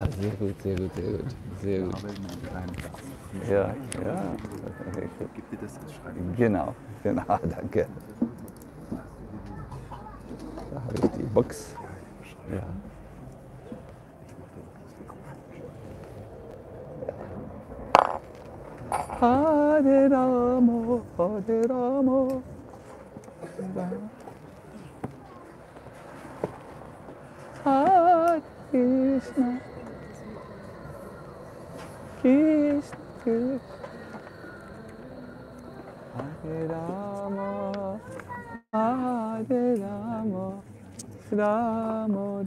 Sehr gut, sehr gut, sehr gut, sehr gut. Ja, ja. Gib dir das ins Schreiben. Genau, genau, danke. Da habe ich die Box. Ja. Adi Ramo, Adi Ramo. Hare Krishna. Krishna Krishna Hare Rama Rama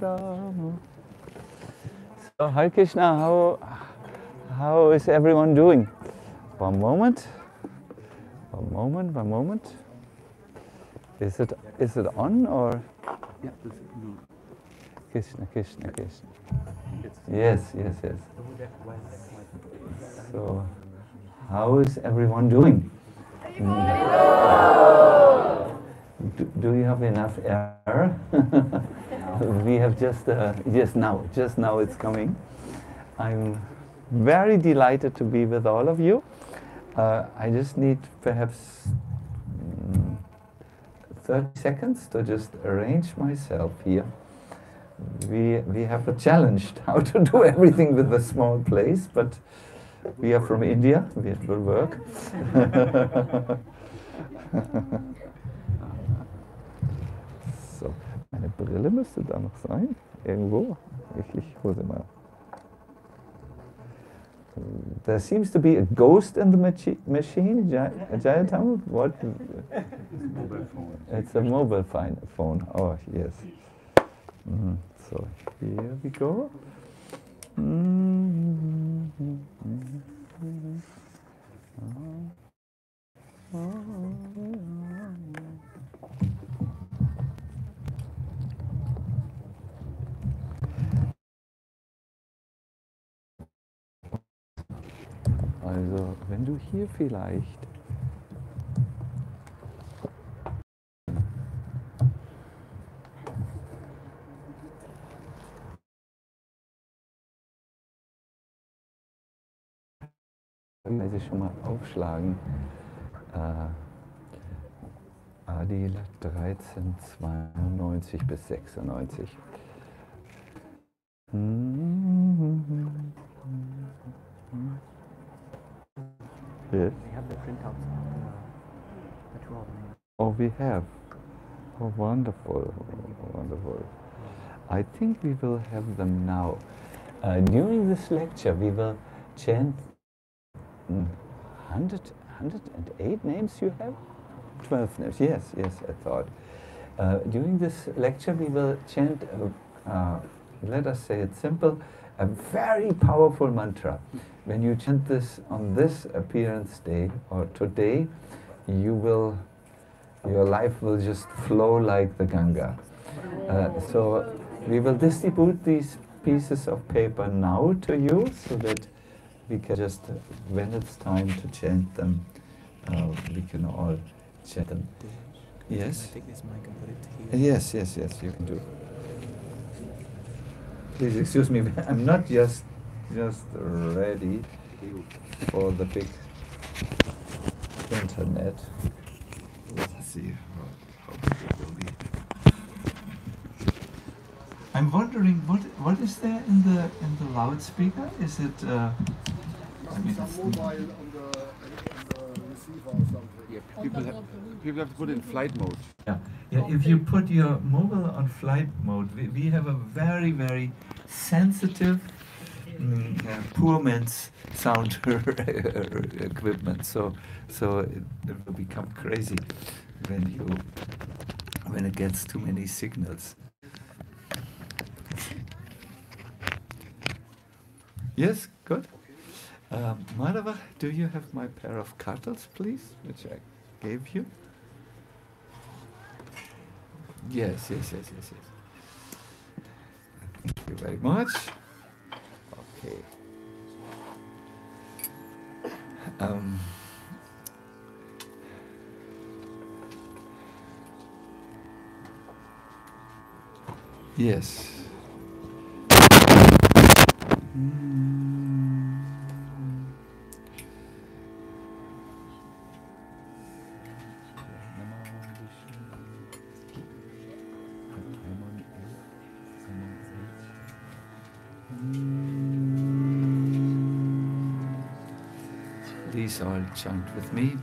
Rama. So Hare Krishna, how is everyone doing? One moment. Is it on or? Yeah, this is on. Krishna, Krishna, Krishna. Yes, yes, yes. So, how is everyone doing? Do you have enough air? We have just now it's coming. I'm very delighted to be with all of you. I just need perhaps 30 seconds to just arrange myself here. We have a challenge how to do everything with a small place, but we are from India, it will work. So, meine Brille müsste da noch sein, irgendwo. Ich hole sie mal. There seems to be a ghost in the machine, Jayatam. What? It's a mobile phone. Oh, yes. So, here we go. Also, wenn du hier vielleicht schon mal aufschlagen. Adil 13, 92 bis 96. Yes. We have the printouts of the 12 names. Oh, we have. Oh, wonderful. Oh, wonderful. I think we will have them now. During this lecture, we will chant 108 names you have? 12 names, yes, yes, I thought. During this lecture we will chant, let us say it simple, a very powerful mantra. When you chant this on this appearance day or today, your life will just flow like the Ganga. So we will distribute these pieces of paper now to you so that we can just, when it's time to chant them, we can all chant them. Yes? Take this mic and put it here. Yes, yes, yes, you can do. Please excuse me, I'm not just ready for the big internet. Let's see how big it will be. I'm wondering what is there in the loudspeaker? Is it? I mean, some mobile on the receiver or something. Yeah, people have to put it in flight mode. Yeah, yeah. If you put your mobile on flight mode, we have a very, very sensitive, poor man's sound equipment. So it will become crazy when it gets too many signals. Yes, good. Madhava, do you have my pair of cartels, please, which I gave you? Yes, yes, yes, yes, yes. Thank you very much. Okay. Yes. These all chant with me.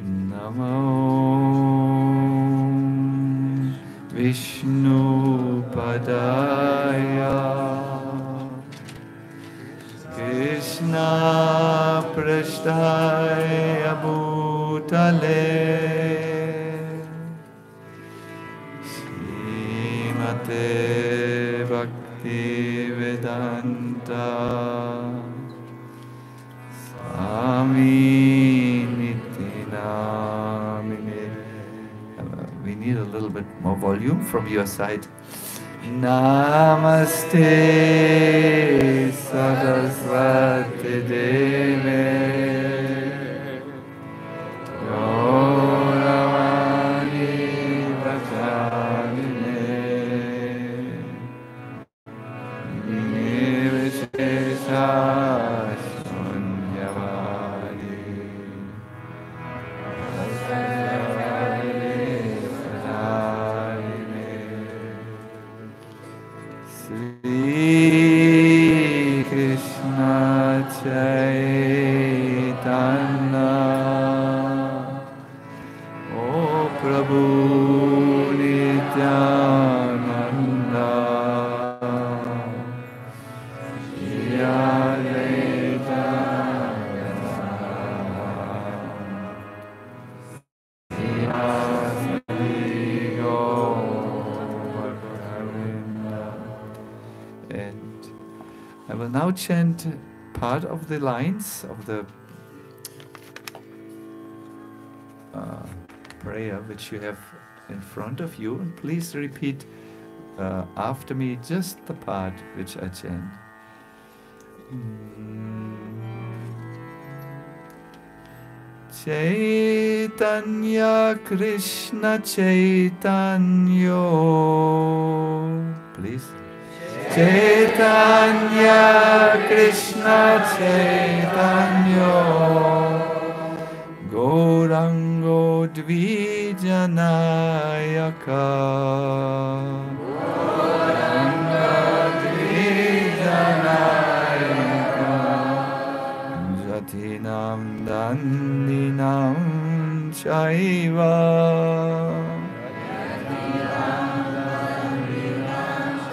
Namo Vishnu Padaya Krishna Prashtaya Bhutale Srimate Bhakti Vedanta We need a little bit more volume from your side. Namaste Sarasvati Deve Gaurahari Vachanine Nirvishesha chant part of the lines of the prayer which you have in front of you, and please repeat after me just the part which I chant. Chaitanya Krishna Chaitanyo. Please. Chaitanya Krishna Chaitanyo Gaurango Dvijanayaka Jatinam Dandinam Chaiva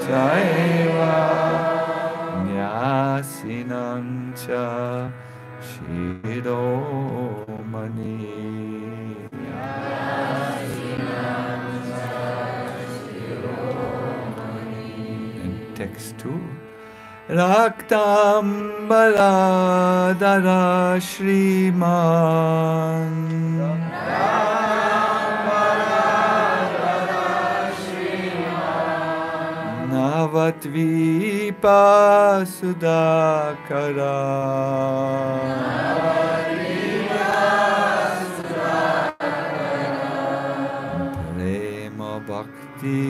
Chaiva Nyasinancha Shiromani and text 2 Raktambaladara Shriman Navadvip Sudakara Prema Bhakti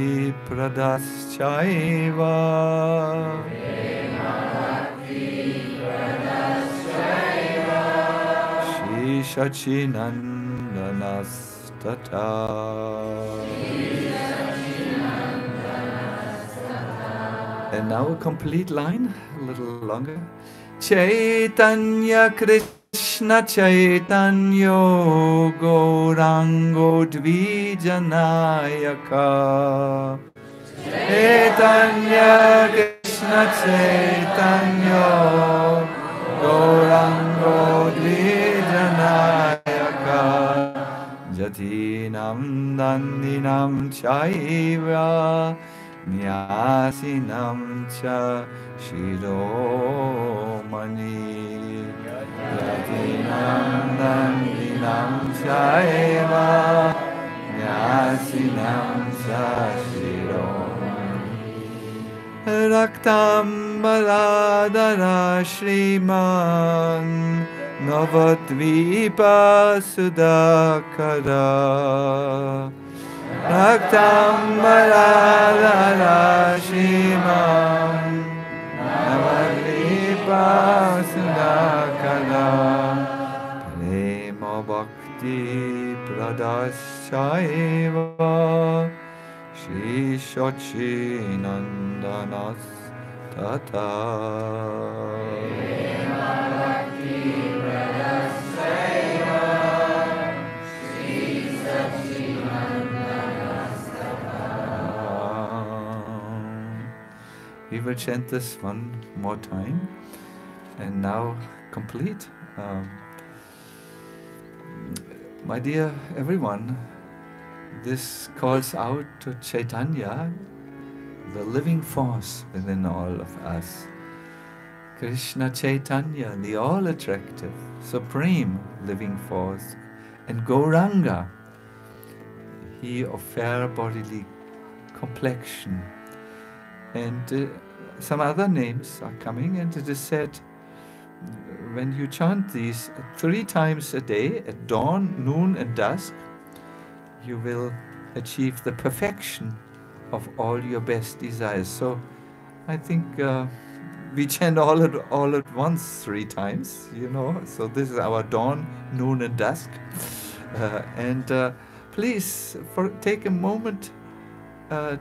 Pradaschaiva Shri Sachinandanastata. And now a complete line, a little longer. Chaitanya Krishna Chaitanyo Gaurango Dvijanayaka Chaitanya Krishna Chaitanyo Gaurango Dvijanayaka Jatinam Dandinam Chaiva Nyasinam cha Shiromani Yatinam Dandinam Chaiva Nyasinam cha Shiromani Raktam Baladara Shriman Navadvipa Sudakara Raktam Baladara Shriman Navadvip Upasana Prema Bhakti Pradashaiva Shri Shachinandanas Tata Prema Bhakti Pradashaiva Shri Shachinandanas Tata. We will chant this one more time and now complete. My dear everyone, this calls out to Chaitanya, the living force within all of us. Krishna Chaitanya, the all-attractive, supreme living force, and Gauranga, he of fair bodily complexion. And some other names are coming, and it is said, when you chant these 3 times a day, at dawn, noon and dusk, you will achieve the perfection of all your best desires. So I think we chant all at once 3 times, you know. So this is our dawn, noon and dusk. Please take a moment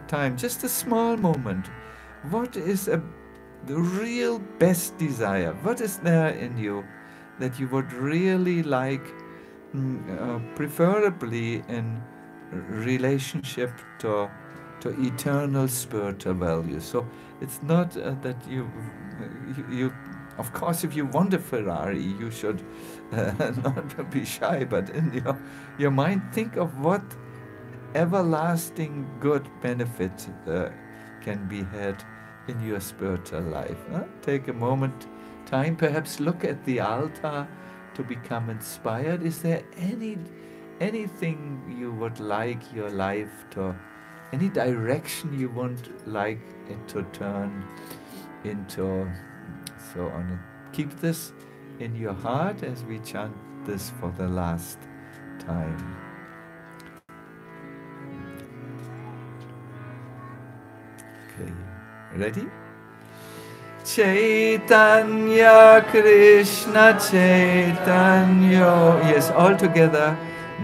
time, just a small moment. What is the real best desire? What is there in you that you would really like, preferably in relationship to eternal spiritual value? So it's not that you of course, if you want a Ferrari, you should not be shy, but in your mind, think of what everlasting good benefit can be had in your spiritual life. Take a moment, time, perhaps look at the altar to become inspired. Is there anything you would like your life to, any direction you want like it to turn into, so on. Keep this in your heart as we chant this for the last time. Okay, ready? Chaitanya Krishna Chaitanya, yes, all together.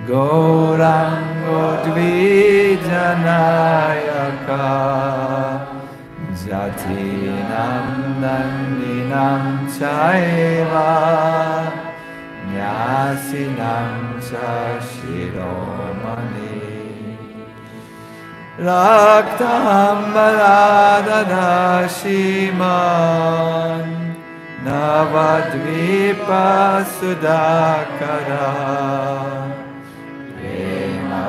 Gaurango Dvijanayaka Jatinam Nandinam Chaiva Nyasinam Chashiromani Rakthambaradadashiman Navadvipa Sudakara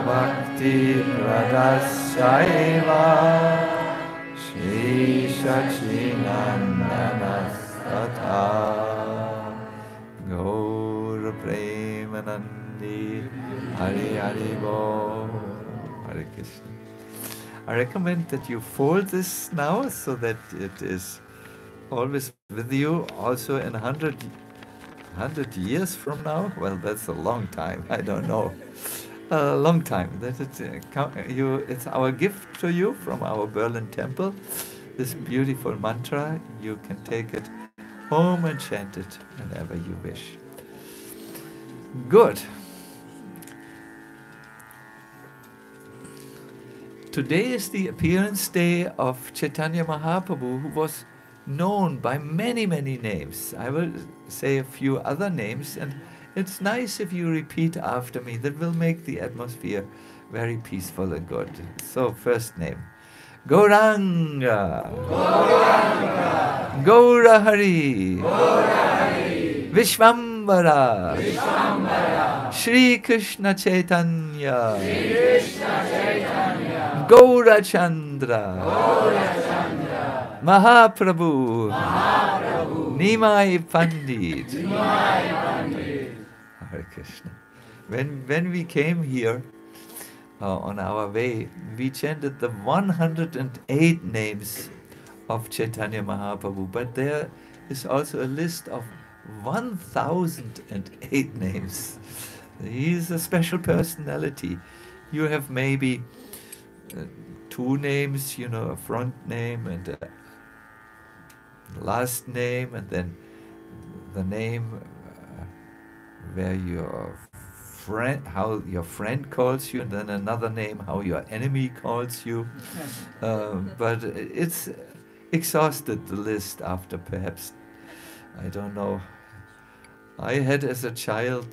Bhakti Pradashaiva Shri Shachinandanastata Gaur Premanandi Hari Hari Bo Hare Krishna. I recommend that you fold this now so that it is always with you, also in 100 years from now. Well, that's a long time, I don't know. A long time. That it's our gift to you from our Berlin temple. This beautiful mantra, you can take it home and chant it whenever you wish. Good. Today is the appearance day of Chaitanya Mahaprabhu, who was known by many, many names. I will say a few other names, and it's nice if you repeat after me. That will make the atmosphere very peaceful and good. So, first name. Gauranga. Gauranga. Gaurahari. Gaurahari. Vishwambara. Vishwambara. Shri Krishna Chaitanya. Shri Krishna Chaitanya. Gauracandra. Gauracandra. Mahaprabhu. Mahaprabhu. Nimai Pandit. Nimai Pandit. Hare Krishna. When we came here on our way, we chanted the 108 names of Chaitanya Mahaprabhu, but there is also a list of 1008 names. He is a special personality. You have maybe 2 names, you know, a front name and last name and then the name where your friend, how your friend calls you, and then another name, how your enemy calls you. But it's exhausted the list after perhaps, I don't know. I had as a child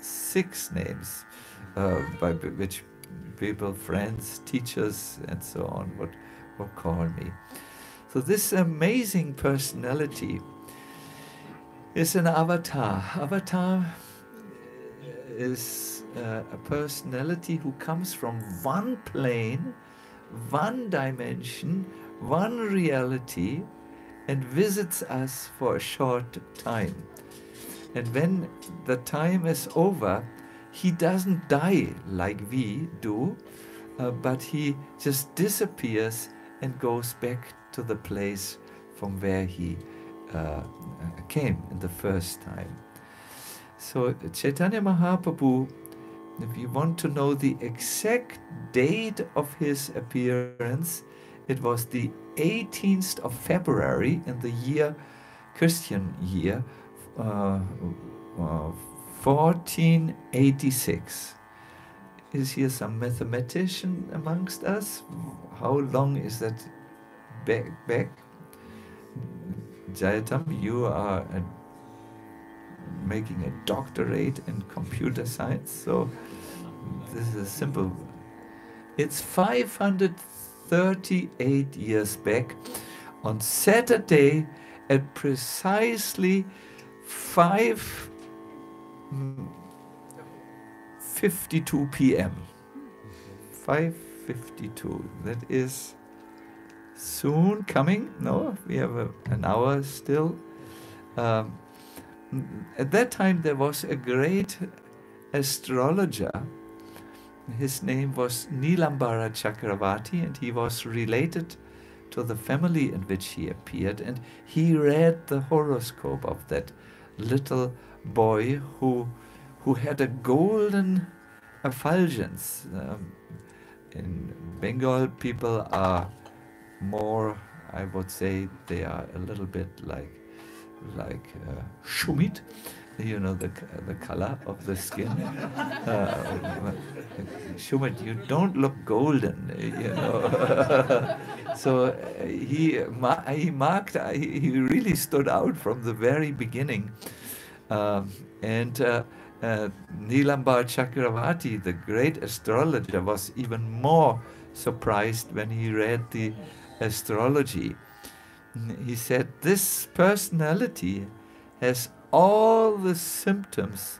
6 names by which people, friends, teachers, and so on would call me. So this amazing personality is an avatar. Avatar is a personality who comes from one plane, one dimension, one reality, and visits us for a short time. And when the time is over, he doesn't die like we do, but he just disappears and goes back to the place from where he came in the first time. So Chaitanya Mahaprabhu, if you want to know the exact date of his appearance, it was the 18th of February in the year, Christian year, 1486. Is here some mathematician amongst us? How long is that back? Jayatam, you are making a doctorate in computer science, so this is a simple one. It's 538 years back on Saturday at precisely 5:52 p.m. 5:52. That is soon coming. No, we have an hour still. At that time there was a great astrologer. His name was Nilambara Chakravarti, and he was related to the family in which he appeared, and he read the horoscope of that little boy who had a golden effulgence. In Bengal, people are more, I would say, they are a little bit like shumit, you know, the color of the skin. Shumit, you don't look golden, you know. So he really stood out from the very beginning. And Nilambara Chakravarti, the great astrologer, was even more surprised when he read the astrology. He said, this personality has all the symptoms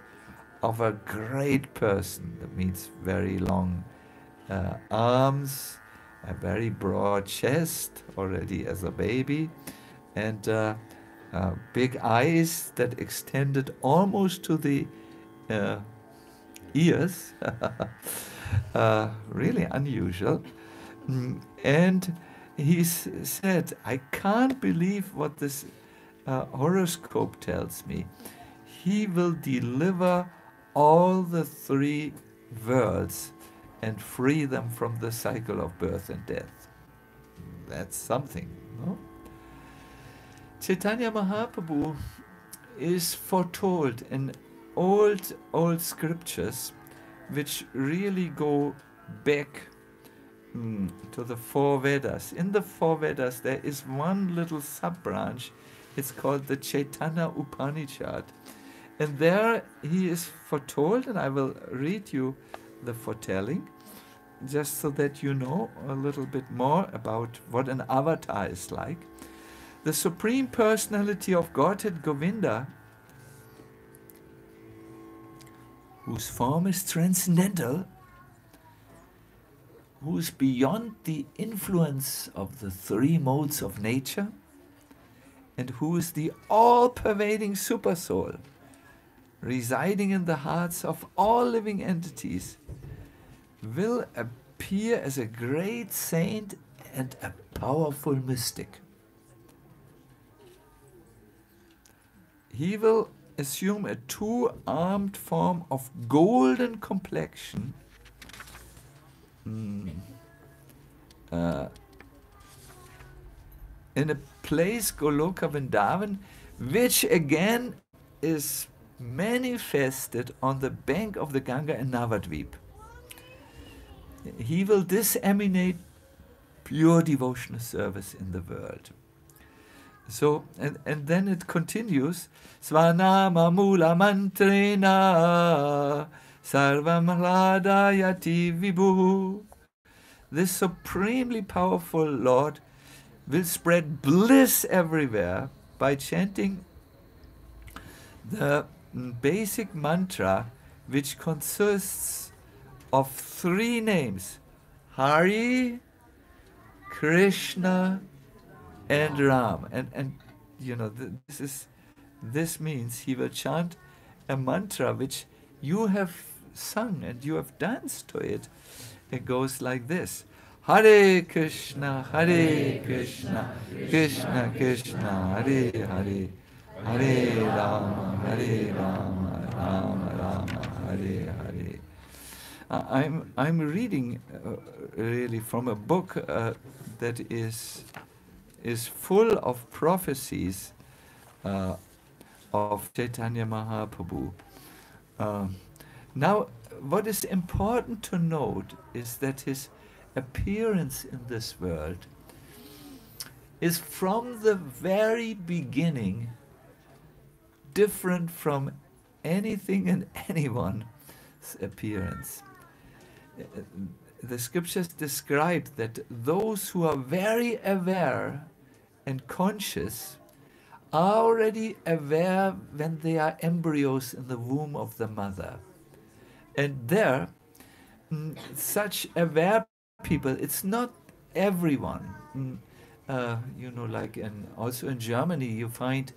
of a great person. That means very long arms, a very broad chest already as a baby, and big eyes that extended almost to the ears. Really unusual. And he said, I can't believe what this horoscope tells me. He will deliver all the 3 worlds and free them from the cycle of birth and death. That's something, no? Chaitanya Mahaprabhu is foretold in old scriptures which really go back to the 4 Vedas. In the 4 Vedas there is one little sub-branch, it's called the Chaitanya Upanishad. And there he is foretold, and I will read you the foretelling, just so that you know a little bit more about what an avatar is like. The Supreme Personality of Godhead Govinda, whose form is transcendental, who is beyond the influence of the 3 modes of nature, and who is the all-pervading Supersoul, residing in the hearts of all living entities, will appear as a great saint and a powerful mystic. He will assume a 2-armed form of golden complexion, in a place, Goloka Vrindavan, which again is manifested on the bank of the Ganga in Navadvip. He will disseminate pure devotional service in the world. So, and then it continues, Svanama mula mantrena sarvam hladayati vibhu. This supremely powerful Lord will spread bliss everywhere by chanting the basic mantra, which consists of three names, Hari, Krishna, and Ram. And you know, this means he will chant a mantra which you have sung and you have danced to it. It goes like this. Hare Krishna, Hare Krishna, Krishna Krishna, Hare Hare, Hare Rama, Hare Rama, Rama Rama, Hare Hare. I'm reading really from a book that is full of prophecies of Chaitanya Mahaprabhu. Now, what is important to note is that his appearance in this world is from the very beginning different from anything and anyone's appearance. The scriptures describe that those who are very aware and conscious are already aware when they are embryos in the womb of the mother. And there, such aware people, it's not everyone. You know, like also in Germany, you find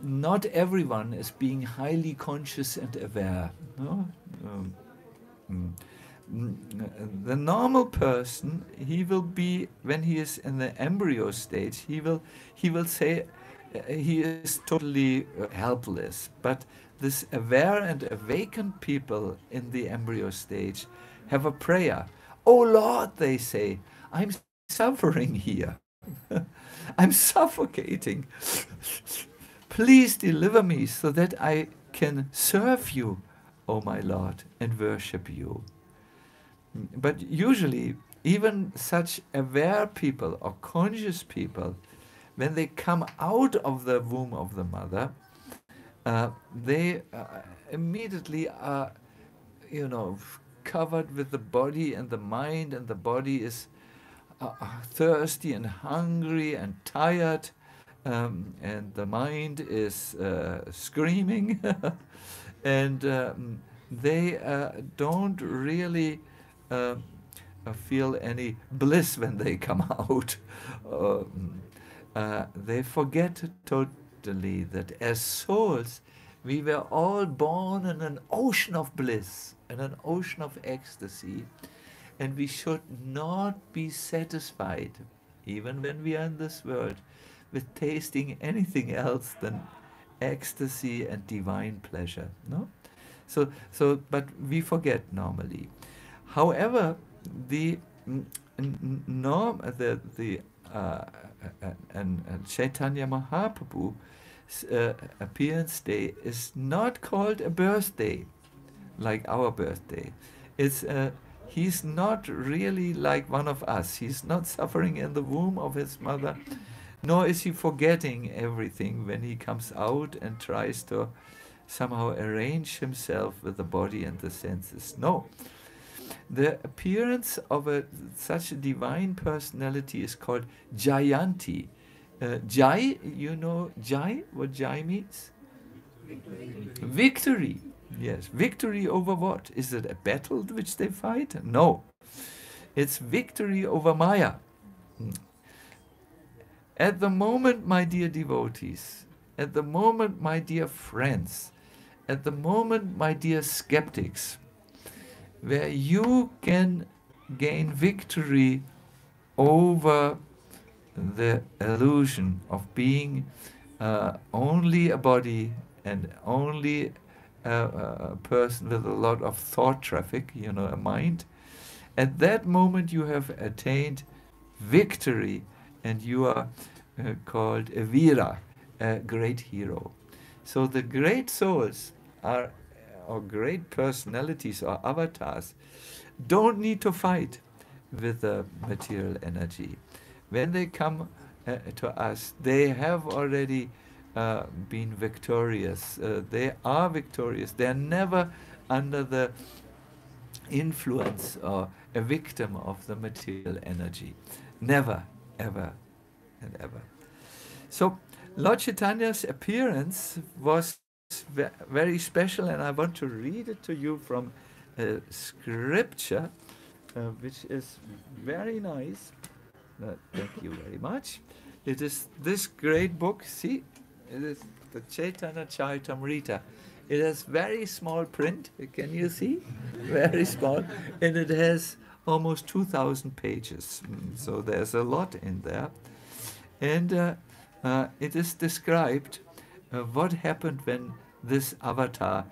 not everyone is being highly conscious and aware. No? The normal person, he will be, when he is in the embryo stage, he will say he is totally helpless. But this aware and awakened people in the embryo stage have a prayer. Oh Lord, they say, I'm suffering here. I'm suffocating. Please deliver me so that I can serve you, oh my Lord, and worship you. But usually, even such aware people or conscious people, when they come out of the womb of the mother, they immediately are, you know, covered with the body and the mind, and the body is thirsty and hungry and tired, and the mind is screaming, and they don't really feel any bliss when they come out. They forget totally that as souls we were all born in an ocean of bliss, in an ocean of ecstasy, and we should not be satisfied, even when we are in this world, with tasting anything else than ecstasy and divine pleasure. No? So but we forget normally. However, Chaitanya Mahaprabhu's appearance day is not called a birthday, like our birthday. It's he's not really like one of us. He's not suffering in the womb of his mother, nor is he forgetting everything when he comes out and tries to somehow arrange himself with the body and the senses. No. The appearance of such a divine personality is called Jayanti. Jai, you know Jai, what Jai means? Victory. Yes, victory over what? Is it a battle which they fight? No. It's victory over Maya. At the moment, my dear devotees, at the moment, my dear friends, at the moment, my dear skeptics, where you can gain victory over the illusion of being only a body and only a person with a lot of thought traffic, you know, a mind, at that moment you have attained victory, and you are called a Veera, a great hero. So the great souls are, or great personalities or avatars, don't need to fight with the material energy. When they come to us, they have already been victorious. They are victorious. They are never under the influence or a victim of the material energy. Never, ever, and ever. So Lord Chaitanya's appearance was very special, and I want to read it to you from a scripture, which is very nice. Thank you very much. It is this great book. See, it is the Chaitanya Charitamrita. It has very small print. Can you see? Very small. And it has almost 2,000 pages. So there's a lot in there. And it is described what happened when this avatar,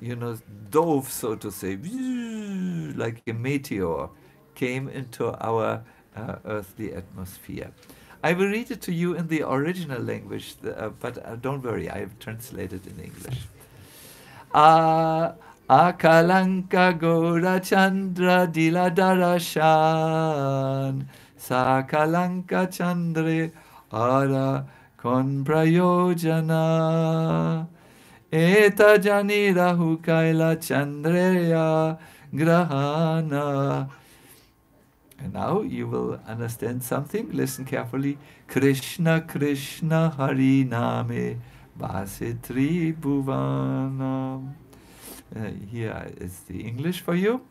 you know, dove, so to say, like a meteor, came into our earthly atmosphere. I will read it to you in the original language, but don't worry, I have translated in English. Akalanka Gauracandra Diladarashan Sakalanka Chandre Ara Kon Prayojana Eta Janira Hukaila Chandreya Grahana. And now you will understand something. Listen carefully. Krishna Krishna Hariname Vasitri Bhuvanam. Here is the English for you.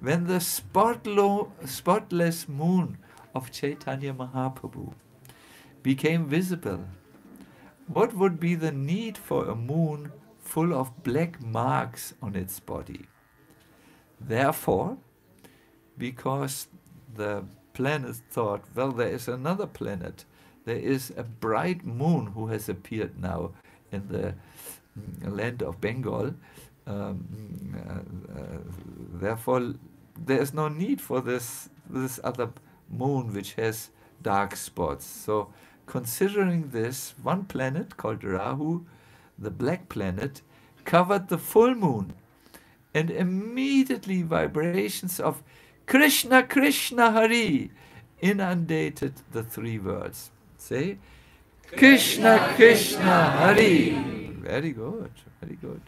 When the spotless moon of Chaitanya Mahaprabhu became visible, what would be the need for a moon full of black marks on its body? Therefore, because the planet thought, well, there is another planet. There is a bright moon who has appeared now in the land of Bengal. Therefore, there is no need for this other moon which has dark spots. So, considering this, one planet called Rahu, the black planet, covered the full moon, and immediately vibrations of Krishna, Krishna, Hari inundated the three worlds. Say, Krishna, Krishna, Krishna, Hari. Very good, very good.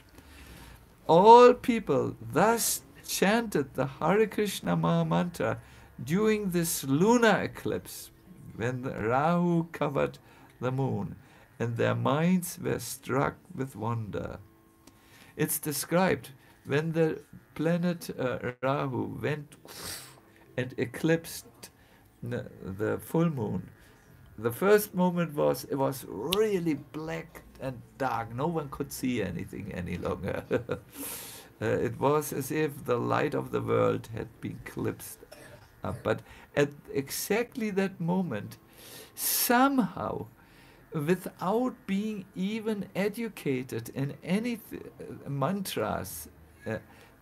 All people thus chanted the Hare Krishna Maha Mantra during this lunar eclipse when Rahu covered the moon, and their minds were struck with wonder. It's described when the planet Rahu went and eclipsed the full moon. The first moment was, it was really black and dark. No one could see anything any longer. It was as if the light of the world had been eclipsed. But at exactly that moment, somehow, without being even educated in any mantras,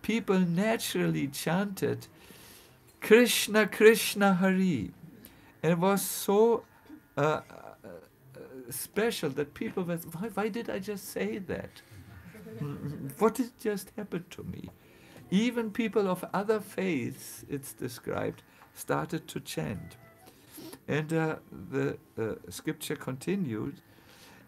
people naturally chanted Krishna, Krishna, Hari. And it was so special that people were, why did I just say that? What did just happen to me? Even people of other faiths, it's described, started to chant. And the scripture continued,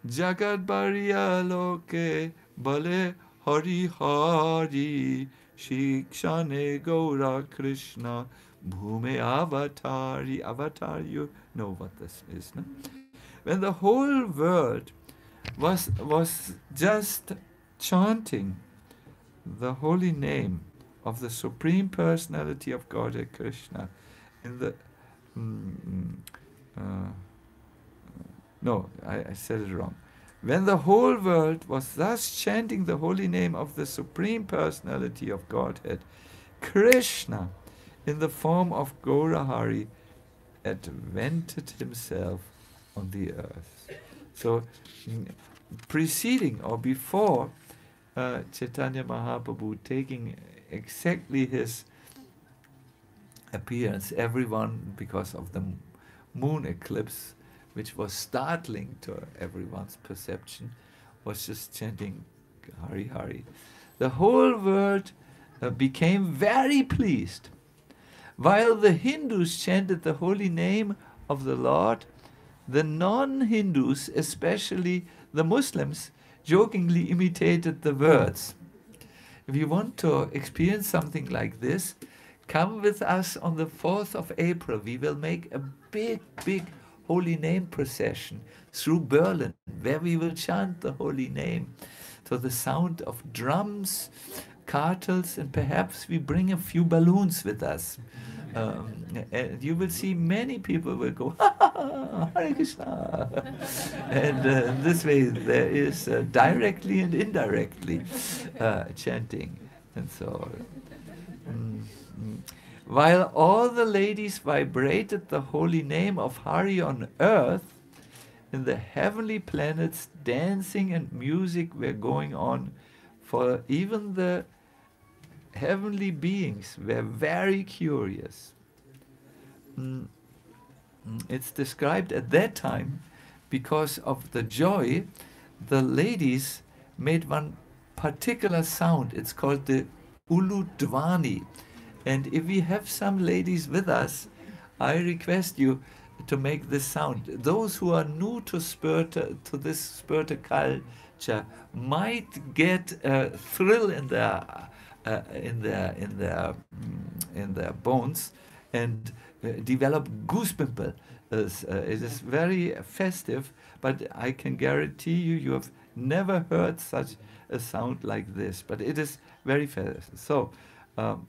Jagat Bariya Loke Bale Hari Hari Shikshane Gaura Krishna Bhume Avatari. Avatar, you know what this is, no? When the whole world was just chanting the holy name of the Supreme Personality of Godhead Krishna, in the I said it wrong. When the whole world was thus chanting the holy name of the Supreme Personality of Godhead, Krishna, in the form of Gaurahari, advented himself on the earth. So, preceding or before Chaitanya Mahaprabhu taking exactly his appearance, everyone, because of the moon eclipse, which was startling to everyone's perception, was just chanting Hari Hari. The whole world became very pleased. While the Hindus chanted the holy name of the Lord, the non-Hindus, especially the Muslims, jokingly imitated the words. If you want to experience something like this, come with us on the 4th of April. We will make a big, big holy name procession through Berlin, where we will chant the holy name to the sound of drums, cartels, and perhaps we bring a few balloons with us. And you will see many people will go, ha ha ha, Hare Krishna. And this way there is directly and indirectly chanting and so on. While all the ladies vibrated the holy name of Hari on earth, in the heavenly planets dancing and music were going on, for even the heavenly beings were very curious. It's described at that time, because of the joy, the ladies made one particular sound. It's called the uludvani. And if we have some ladies with us, I request you to make this sound. Those who are new to this spurta culture might get a thrill in their bones and develop goosepimples. It is very festive, but I can guarantee you, you have never heard such a sound like this. But it is very festive. So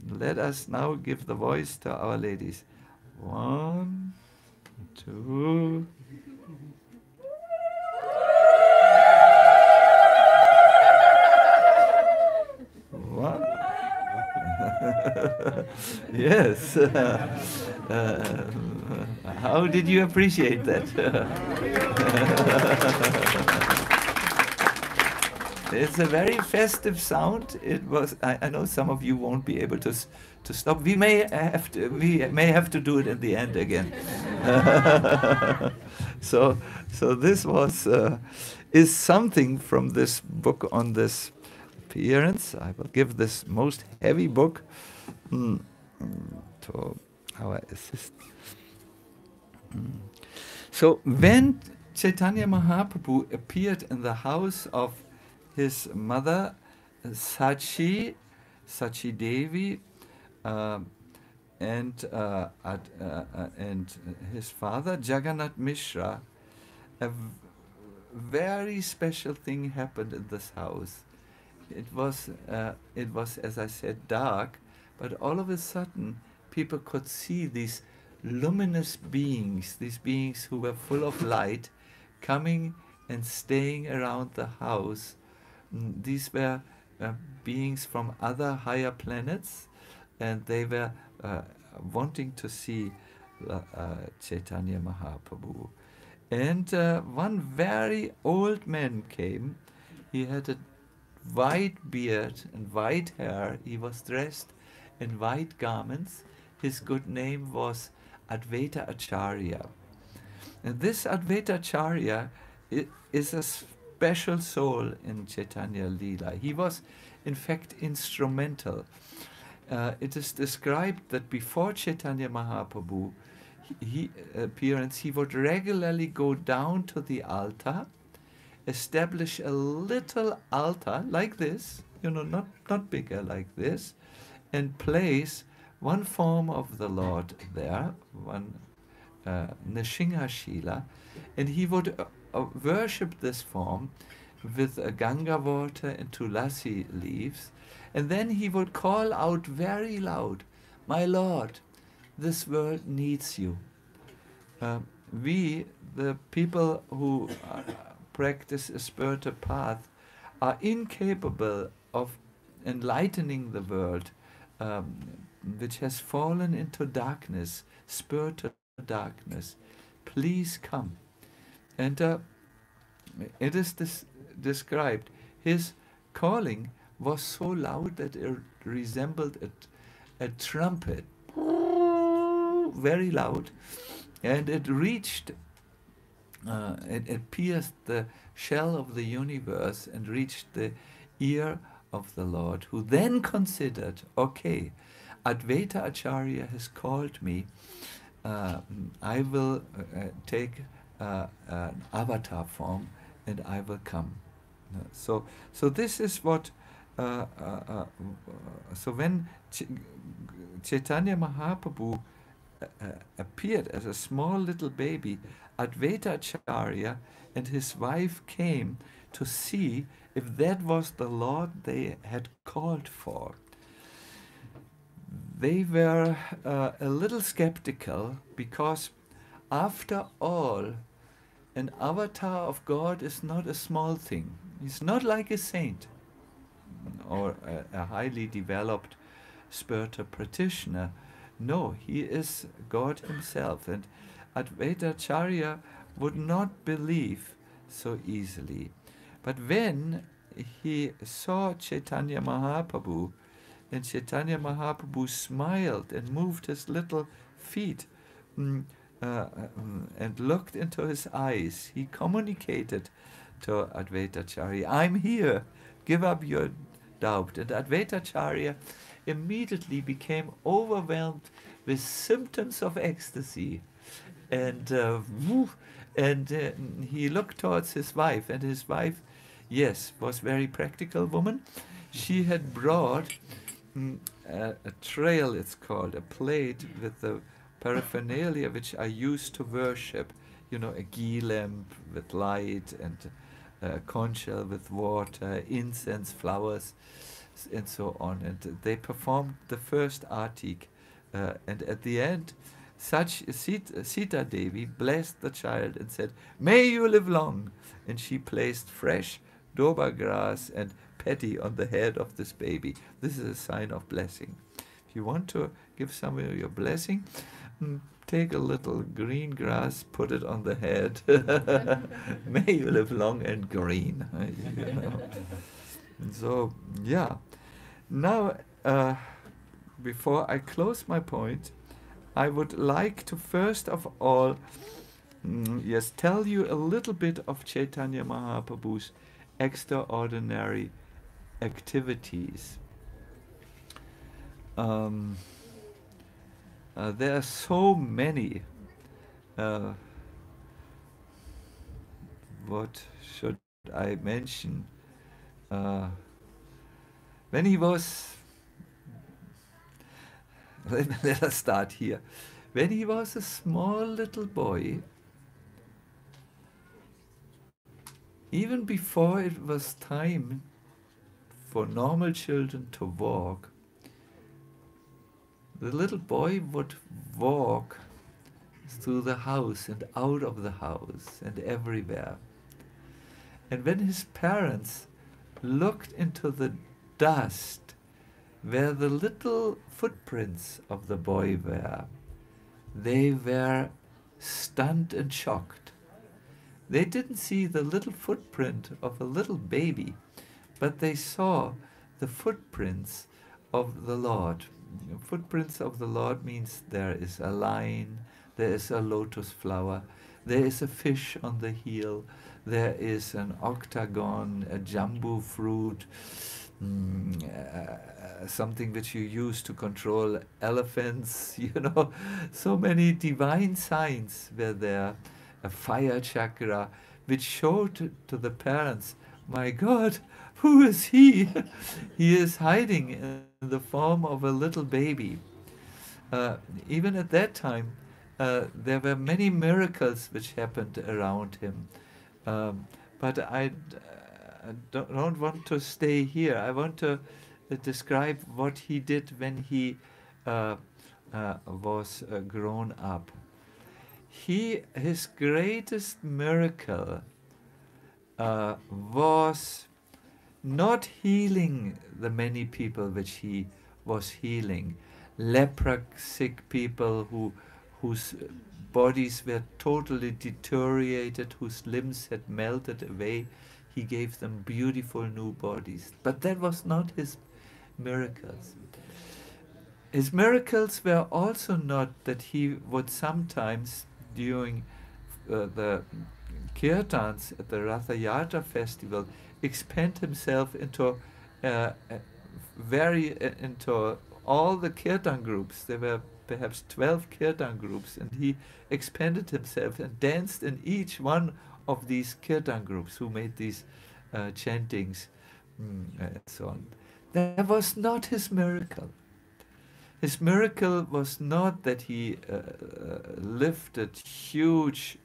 let us now give the voice to our ladies. 1, 2. Yes. How did you appreciate that? It's a very festive sound. It was. I know some of you won't be able to stop. We may have to do it at the end again. So this was is something from this book on this appearance. I will give this most heavy book to our assistant. So when Chaitanya Mahaprabhu appeared in the house of his mother Sachi Devi, and his father Jagannath Mishra, a very special thing happened in this house. It was, as I said, dark, but all of a sudden people could see these luminous beings, who were full of light, coming and staying around the house. These were beings from other higher planets, and they were wanting to see Chaitanya Mahaprabhu. And one very old man came. He had a white beard and white hair. He was dressed in white garments. His good name was Advaita Acharya. And this Advaita Acharya is a special soul in Chaitanya Leela. He was, in fact, instrumental. It is described that before Chaitanya Mahaprabhu's appearance, he would regularly go down to the altar, establish a little altar like this, not bigger, like this, and place one form of the Lord there, one Nrsimha Shila, and he would worship this form with Ganga water and tulasi leaves, and then he would call out very loud, "My Lord, this world needs you." We, the people who practice a spiritual path, are incapable of enlightening the world, which has fallen into darkness, spiritual darkness. Please come. And it is described, his calling was so loud that it resembled a trumpet, very loud, And it reached, it pierced the shell of the universe and reached the ear of the Lord, who then considered, okay, Advaita Acharya has called me, I will take an avatar form and I will come. So this is what, so when Chaitanya Mahaprabhu appeared as a small little baby, Advaita Acharya and his wife came to see if that was the Lord they had called for. They were a little skeptical, because after all, an avatar of God is not a small thing. He's not like a saint or a highly developed spiritual practitioner. No, he is God himself, and Advaita Acharya would not believe so easily. But when he saw Chaitanya Mahaprabhu, and Chaitanya Mahaprabhu smiled and moved his little feet and looked into his eyes, he communicated to Advaita Acharya, "I'm here, give up your doubt." And Advaita Acharya immediately became overwhelmed with symptoms of ecstasy. And he looked towards his wife, and his wife, yes, was a very practical woman. She had brought a trail, it's called, a plate with the paraphernalia which I used to worship, you know, a ghee lamp with light and a conch shell with water, incense, flowers, and so on. And they performed the first artik, and at the end, Sachi, Sita Devi blessed the child and said, "May you live long." And she placed fresh doba grass and patty on the head of this baby. This is a sign of blessing. If you want to give somebody your blessing, take a little green grass, put it on the head. May you live long and green. You know? So, yeah. Now, before I close my point, I would like to first of all, tell you a little bit of Chaitanya Mahaprabhu's extraordinary activities. There are so many. What should I mention? When he was... Let us start here. When he was a small little boy, even before it was time for normal children to walk, the little boy would walk through the house and out of the house and everywhere. And when his parents looked into the dust where the little footprints of the boy were, they were stunned and shocked. They didn't see the little footprint of a little baby, but they saw the footprints of the Lord. You know, footprints of the Lord means there is a line, there is a lotus flower, there is a fish on the heel, there is an octagon, a jambu fruit, something which you use to control elephants, you know. So many divine signs were there, a fire chakra, which showed to the parents, my God, who is he? He is hiding in the form of a little baby. Even at that time, there were many miracles which happened around him. But I don't want to stay here. I want to describe what he did when he was grown up. His greatest miracle was not healing the many people which he was healing, lepra sick people whose bodies were totally deteriorated, whose limbs had melted away. He gave them beautiful new bodies. But that was not his miracles. His miracles were also not that he would sometimes during the kirtans at the Ratha Yatra festival, expand himself into into all the kirtan groups. There were perhaps 12 kirtan groups, and he expanded himself and danced in each one of these kirtan groups who made these chantings and so on. That was not his miracle. His miracle was not that he lifted huge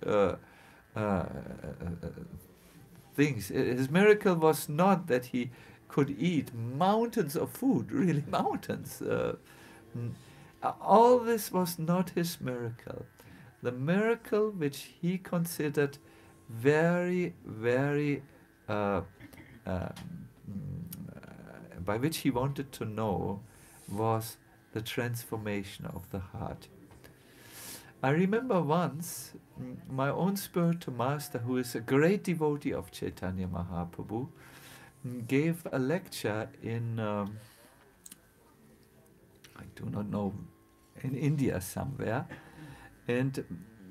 things. His miracle was not that he could eat mountains of food, really mountains. All this was not his miracle. The miracle which he considered very, very, by which he wanted to know, was the transformation of the heart. I remember once my own spiritual master, who is a great devotee of Chaitanya Mahaprabhu, gave a lecture in, I do not know, in India somewhere, and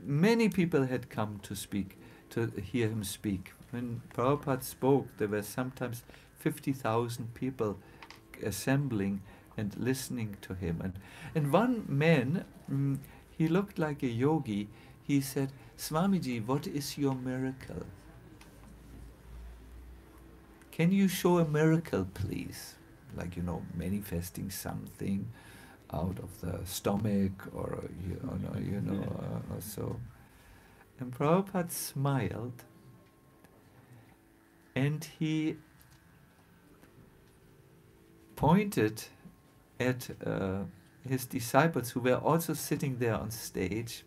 many people had come to speak, to hear him speak. When Prabhupada spoke, there were sometimes 50,000 people assembling and listening to him. And one man, he looked like a yogi. He said, "Swamiji, what is your miracle? Can you show a miracle, please? Like, you know, manifesting something out of the stomach, or, you know, or so." And Prabhupada smiled, and he pointed at his disciples, who were also sitting there on stage.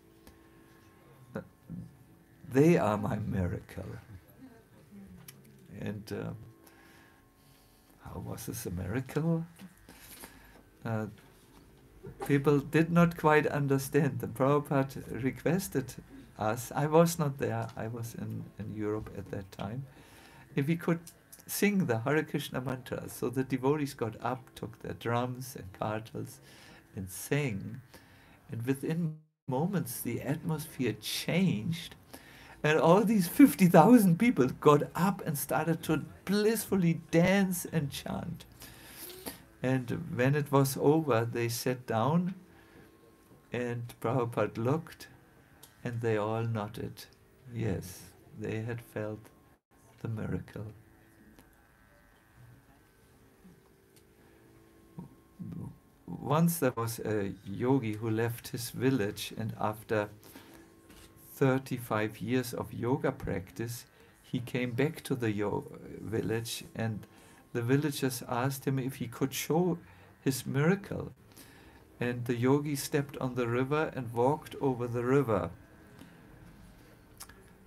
"They are my miracle." And how was this a miracle? People did not quite understand. The Prabhupada requested us, I was not there, I was in Europe at that time, if we could sing the Hare Krishna mantras. So the devotees got up, took their drums and cartels, and sang. And within moments, the atmosphere changed, and all these 50,000 people got up and started to blissfully dance and chant. And when it was over, they sat down, and Prabhupada looked, and they all nodded. Yes, they had felt the miracle. Once there was a yogi who left his village, and after 35 years of yoga practice, he came back to the village, and the villagers asked him if he could show his miracle. And the yogi stepped on the river and walked over the river.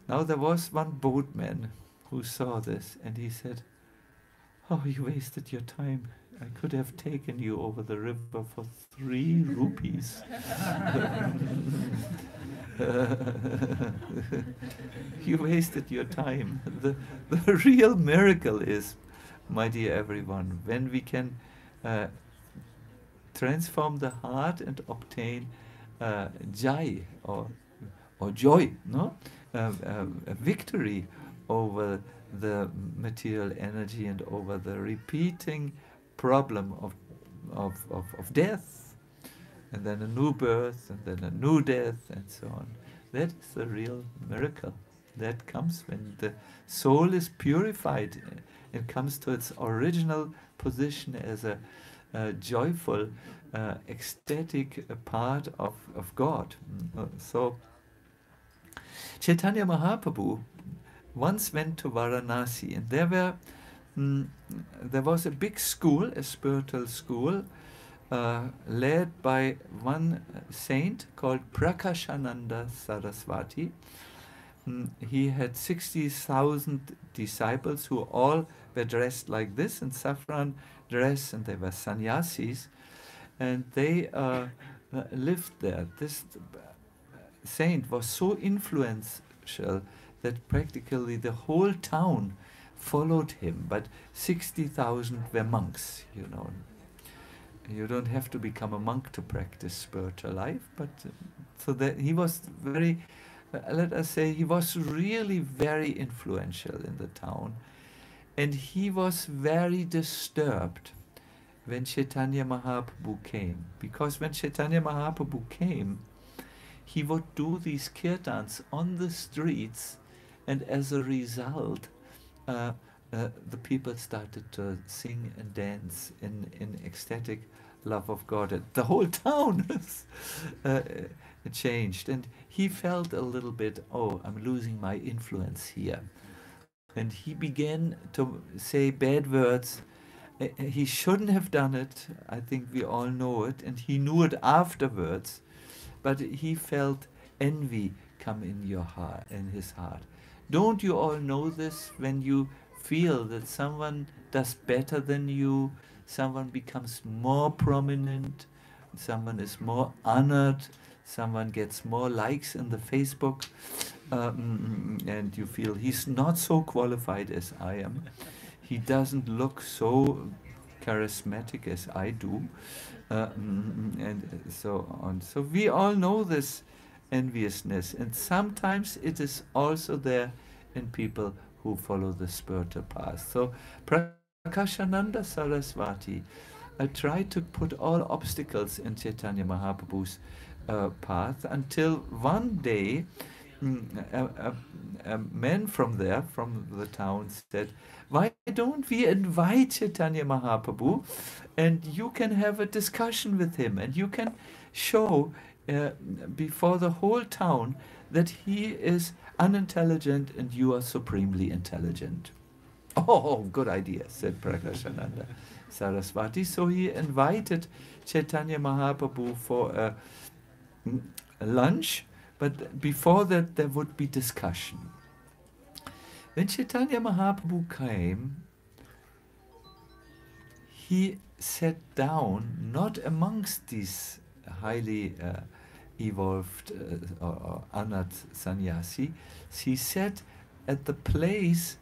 Now there was one boatman who saw this, and he said, "Oh, you wasted your time. I could have taken you over the river for 3 rupees. You wasted your time. The real miracle is, my dear everyone, when we can transform the heart and obtain jai, or joy, no? A victory over the material energy and over the repeating problem of death, and then a new birth, and then a new death, and so on. That is the real miracle. That comes when the soul is purified and comes to its original position as a joyful, ecstatic part of God. So Chaitanya Mahaprabhu once went to Varanasi, and there was a big school, a spiritual school, led by one saint called Prakashananda Sarasvati. He had 60,000 disciples who all were dressed like this, in saffron dress, and they were sannyasis, and they lived there. This saint was so influential that practically the whole town followed him, but 60,000 were monks, you know. You don't have to become a monk to practice spiritual life, but so that he was very let us say, he was really very influential in the town, and he was very disturbed when Chaitanya Mahaprabhu came, because when Chaitanya Mahaprabhu came, he would do these kirtans on the streets, and as a result, the people started to sing and dance in ecstatic love of God. And the whole town changed, and he felt a little bit, oh, I'm losing my influence here. And he began to say bad words. He shouldn't have done it. I think we all know it, and he knew it afterwards. But he felt envy come in your heart, in his heart. Don't you all know this? When you feel that someone does better than you, someone becomes more prominent, someone is more honored, someone gets more likes in the Facebook, and you feel he's not so qualified as I am. He doesn't look so charismatic as I do, and so on. So we all know this enviousness, and sometimes it is also there in people who follow the spiritual path. So Prakashananda Sarasvati tried to put all obstacles in Chaitanya Mahaprabhu's path, until one day a man from there, from the town, said, why don't we invite Chaitanya Mahaprabhu, and you can have a discussion with him, and you can show before the whole town that he is unintelligent and you are supremely intelligent. Oh, good idea, said Prakashananda Sarasvati. So he invited Chaitanya Mahaprabhu for a lunch, but before that there would be discussion. When Chaitanya Mahaprabhu came, he sat down not amongst these highly evolved or honored sannyasi. He sat at the place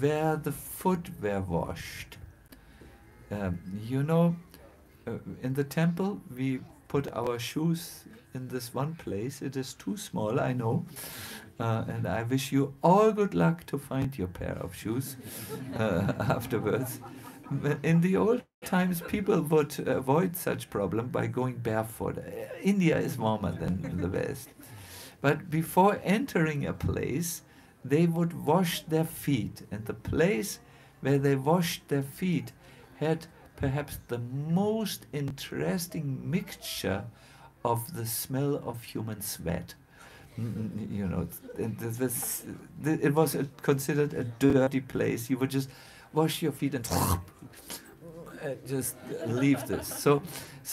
where the foot were washed. You know, in the temple we put our shoes in this one place. It is too small, I know, and I wish you all good luck to find your pair of shoes afterwards. In the old times, people would avoid such problem by going barefoot. India is warmer than the West. But before entering a place, they would wash their feet, and the place where they washed their feet had perhaps the most interesting mixture of the smell of human sweat. You know, it was considered a dirty place. You would just wash your feet and just leave this. So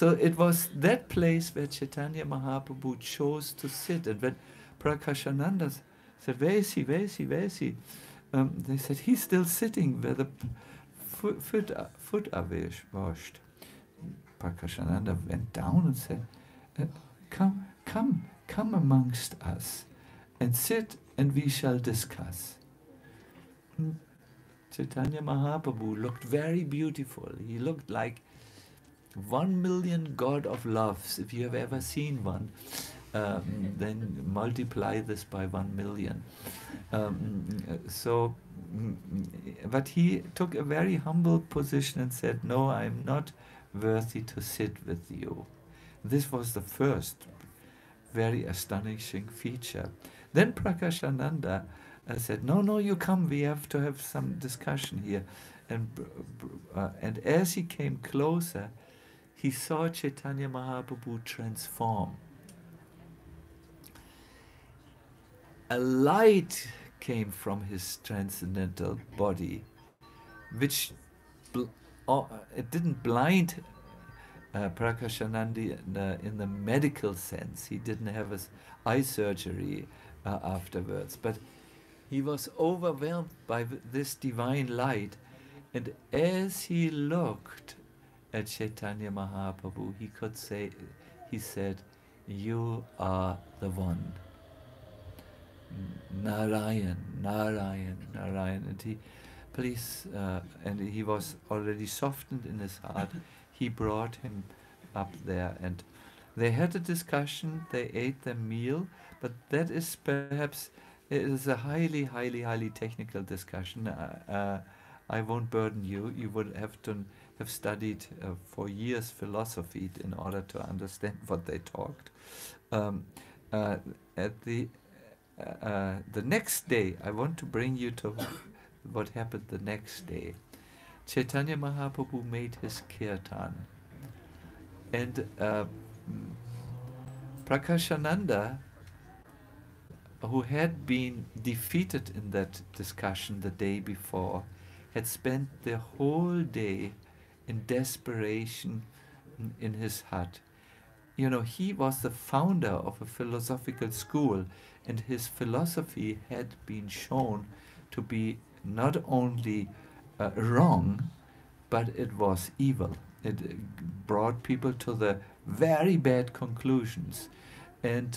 it was that place where Chaitanya Mahaprabhu chose to sit. And when Prakashananda said, where is he, where is he, where is he? They said, he's still sitting where the foot are washed. Prakashananda went down and said, come amongst us and sit, and we shall discuss. Chaitanya Mahaprabhu looked very beautiful. He looked like 1,000,000 God of loves. If you have ever seen one, then multiply this by 1,000,000. But he took a very humble position and said, no, I'm not worthy to sit with you. This was the first very astonishing feature. Then Prakashananda said, no, you come, we have to have some discussion here. And as he came closer, he saw Chaitanya Mahaprabhu transform. A light came from his transcendental body, which it didn't blind Prakashananda in the medical sense. He didn't have his eye surgery afterwards, but he was overwhelmed by this divine light. And as he looked at Chaitanya Mahaprabhu, he said, you are the one. Narayan, Narayan, Narayan. And he was already softened in his heart. He brought him up there, and They had a discussion, they ate their meal, but that is perhaps, it is a highly, highly, highly technical discussion. I won't burden you. You would have to have studied for years philosophy in order to understand what they talked. At the next day, I want to bring you to what happened the next day. Chaitanya Mahaprabhu made his kirtan, and Prakashananda, who had been defeated in that discussion the day before, had spent the whole day in desperation in his hut. You know, he was the founder of a philosophical school, and his philosophy had been shown to be not only wrong, but it was evil. It brought people to the very bad conclusions. And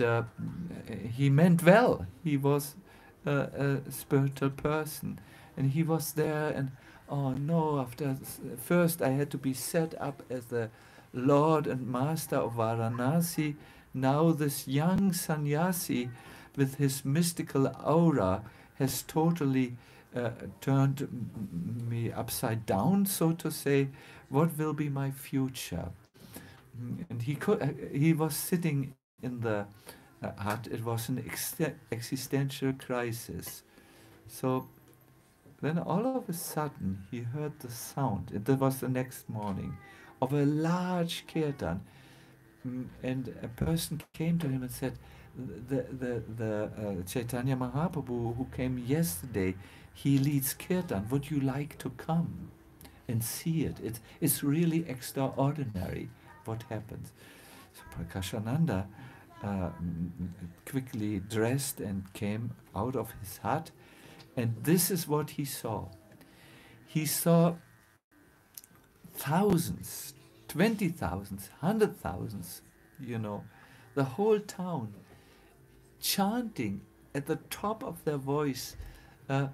he meant well. He was a spiritual person. And he was there, and oh no, after first I had to be set up as the Lord and Master of Varanasi. Now this young sannyasi with his mystical aura has totally turned me upside down, so to say. What will be my future? And he was sitting in the hut. It was an existential crisis. So then all of a sudden he heard the sound, and that was the next morning, of a large kirtan. And a person came to him and said, the Chaitanya Mahaprabhu who came yesterday, he leads kirtan. Would you like to come and see it? It's really extraordinary what happens. So Prakashananda quickly dressed and came out of his hut, and this is what he saw. He saw thousands, 20,000, 100,000, you know, the whole town chanting at the top of their voice, Hare!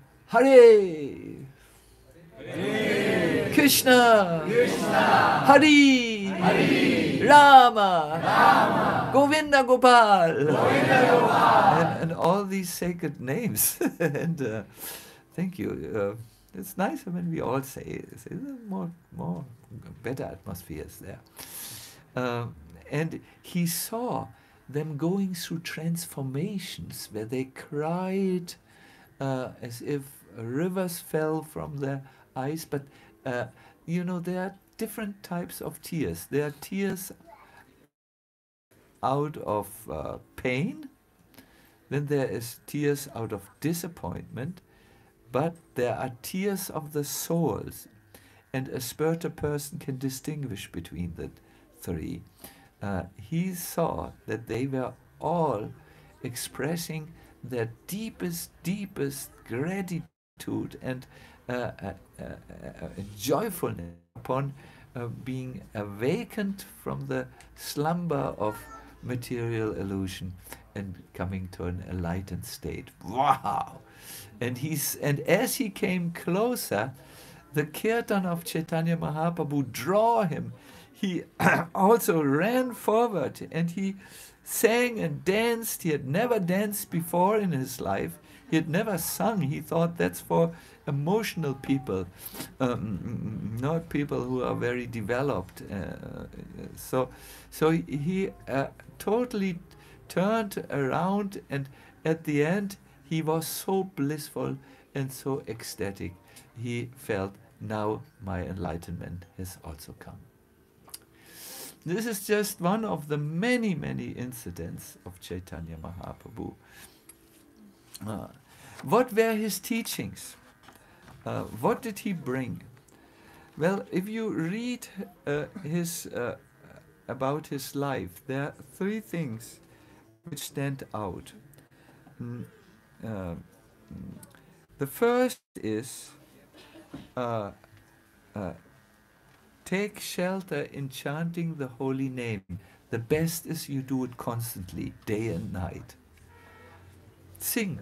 Hare! Krishna! Krishna! Hari! Hari! Rama! Rama! Govinda Gopal! Govinda Gopal! And all these sacred names. And thank you. It's nicer when we all say more better atmospheres there. And he saw them going through transformations where they cried as if rivers fell from their eyes. But, you know, there are different types of tears. There are tears out of pain. Then there is tears out of disappointment. But there are tears of the souls, and a spiritual person can distinguish between the three. He saw that they were all expressing their deepest, deepest gratitude and joyfulness upon being awakened from the slumber of material illusion and coming to an enlightened state. Wow! And as he came closer, the kirtan of Chaitanya Mahaprabhu drew him. He also ran forward, and he sang and danced. He had never danced before in his life. He had never sung. He thought that's for emotional people, not people who are very developed. So he totally turned around, and at the end, he was so blissful and so ecstatic. He felt, now my enlightenment has also come. This is just one of the many, many incidents of Chaitanya Mahaprabhu. What were his teachings? What did he bring? Well, if you read about his life, there are three things which stand out. The first is take shelter in chanting the holy name. The best is you do it constantly, day and night. Sing.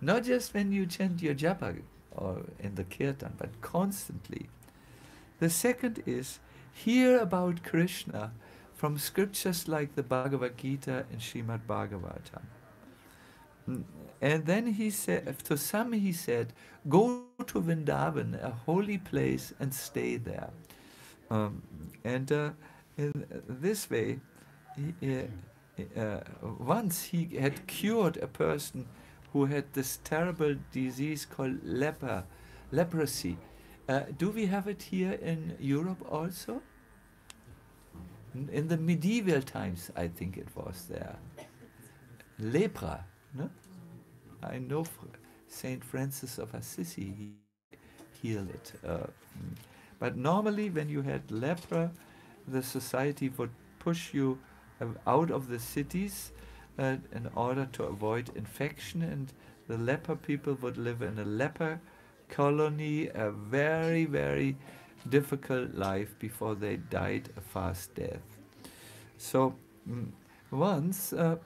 Not just when you chant your japa or in the kirtan, but constantly. The second is hear about Krishna from scriptures like the Bhagavad Gita and Srimad Bhagavatam. And then he said, to some he said, go to Vrindavan, a holy place, and stay there. In this way, once he had cured a person who had this terrible disease called leprosy. Do we have it here in Europe also? In the medieval times, I think it was there. Lepra, no? I know St. Francis of Assisi, he healed it. But normally when you had lepra, the society would push you out of the cities in order to avoid infection, and the leper people would live in a leper colony, a very, very difficult life before they died a fast death. So once there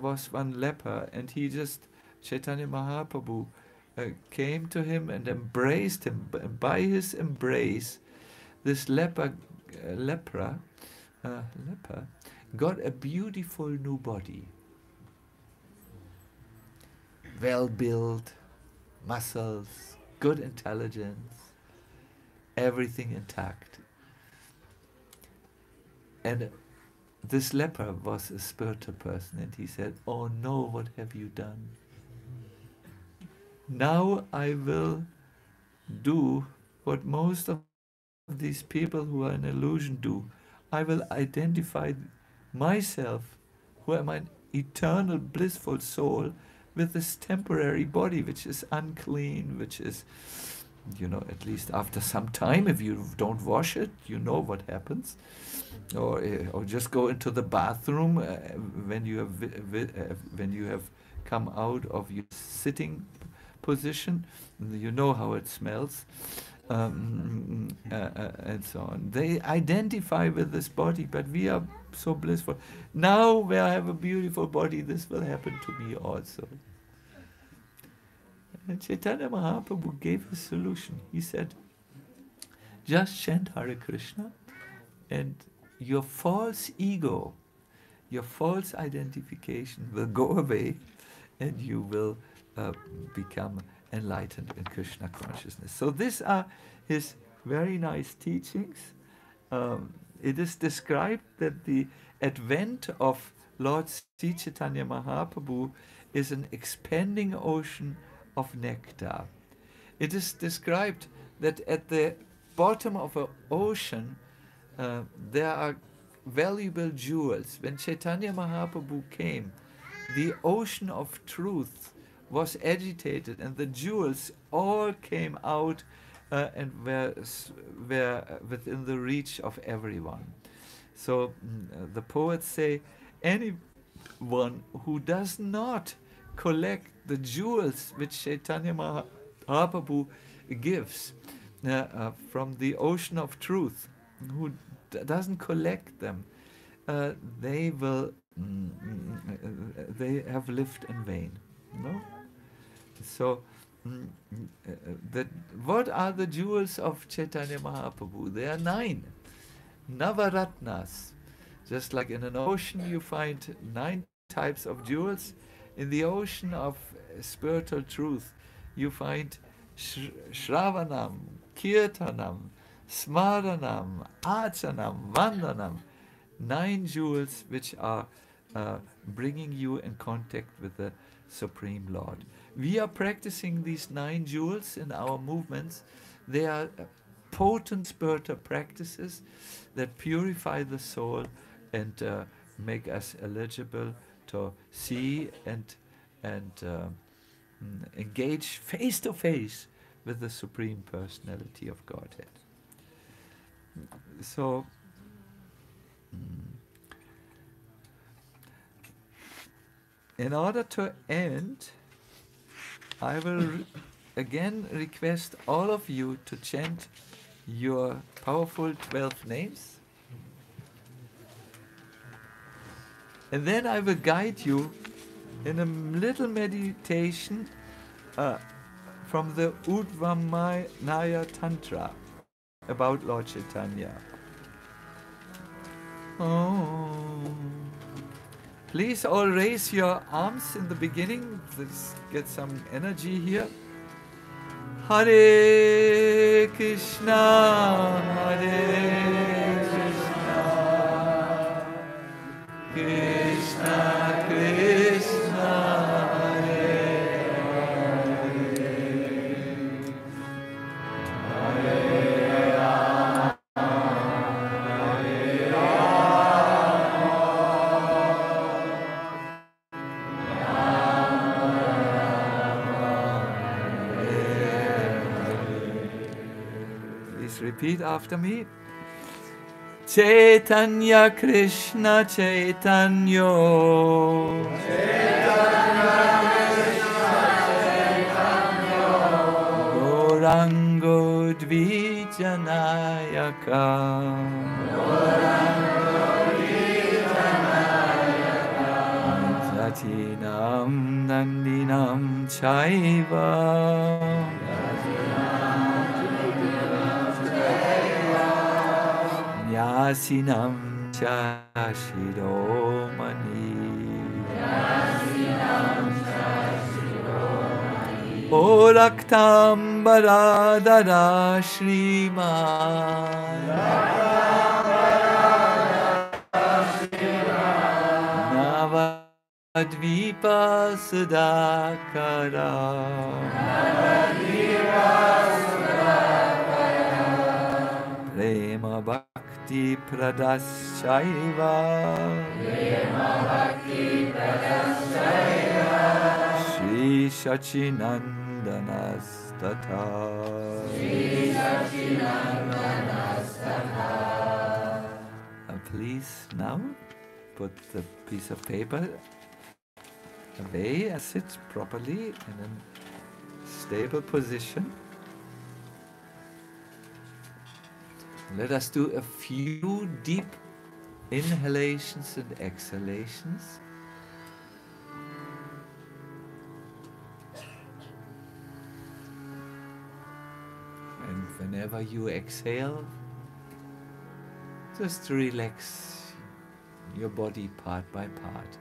was one leper, and he just, Chaitanya Mahaprabhu came to him and embraced him. By his embrace, this leper got a beautiful new body, well-built, muscles, good intelligence, everything intact. And this leper was a spiritual person, and he said, oh no, what have you done? Now I will do what most of these people who are in illusion do. I will identify myself, who am an eternal blissful soul, with this temporary body which is unclean, which is, you know, at least after some time, if you don't wash it, you know what happens. Or just go into the bathroom when you have come out of your sitting position, you know how it smells, and so on. They identify with this body, but we are so blissful. Now where I have a beautiful body, this will happen to me also. And Chaitanya Mahaprabhu gave a solution. He said, just chant Hare Krishna, and your false ego, your false identification will go away, and you will become enlightened in Krishna consciousness. So these are his very nice teachings. It is described that the advent of Lord Sri Chaitanya Mahaprabhu is an expanding ocean of nectar. It is described that at the bottom of an ocean there are valuable jewels. When Chaitanya Mahaprabhu came, the ocean of truth was agitated, and the jewels all came out and were within the reach of everyone. So the poets say, anyone who does not collect the jewels which Chaitanya Mahaprabhu gives from the ocean of truth, who doesn't collect them, they have lived in vain. No? So, what are the jewels of Chaitanya Mahaprabhu? There are 9. Navaratnas. Just like in an ocean you find 9 types of jewels, in the ocean of spiritual truth you find Shravanam, Kirtanam, Smaranam, Achanam, Vandanam. 9 jewels which are bringing you in contact with the Supreme Lord. We are practicing these 9 jewels in our movements. They are potent spiritual practices that purify the soul and make us eligible to see and engage face to face with the Supreme Personality of Godhead. So, in order to end, I will again request all of you to chant your powerful 12 names. And then I will guide you in a little meditation from the Udvamanaya Tantra. about Lord Chaitanya. Oh. Please all raise your arms in the beginning. Let's get some energy here. Hare Krishna, Hare Krishna, Krishna Krishna, repeat after me. Chaitanya Krishna Chaitanyo, Chaitanya Krishna Chaitanyo, Gaurango Dvijanayaka, Gaurango Dvijanayaka, Jatinam Nandinam Chaiva, Yasinam Chashiromani, Yasinam Chashiromani, Oraktam Baradara Shriman, Navadvipa Sudakara, Navadvipa Sudakara, Prema Pradashaiva, Prema Bhakti Pradashaiva, Shri Sachinandanastata, Shri Sachinandanastata. And please now put the piece of paper away and sit properly in a stable position. Let us do a few deep inhalations and exhalations. And whenever you exhale, just relax your body part by part.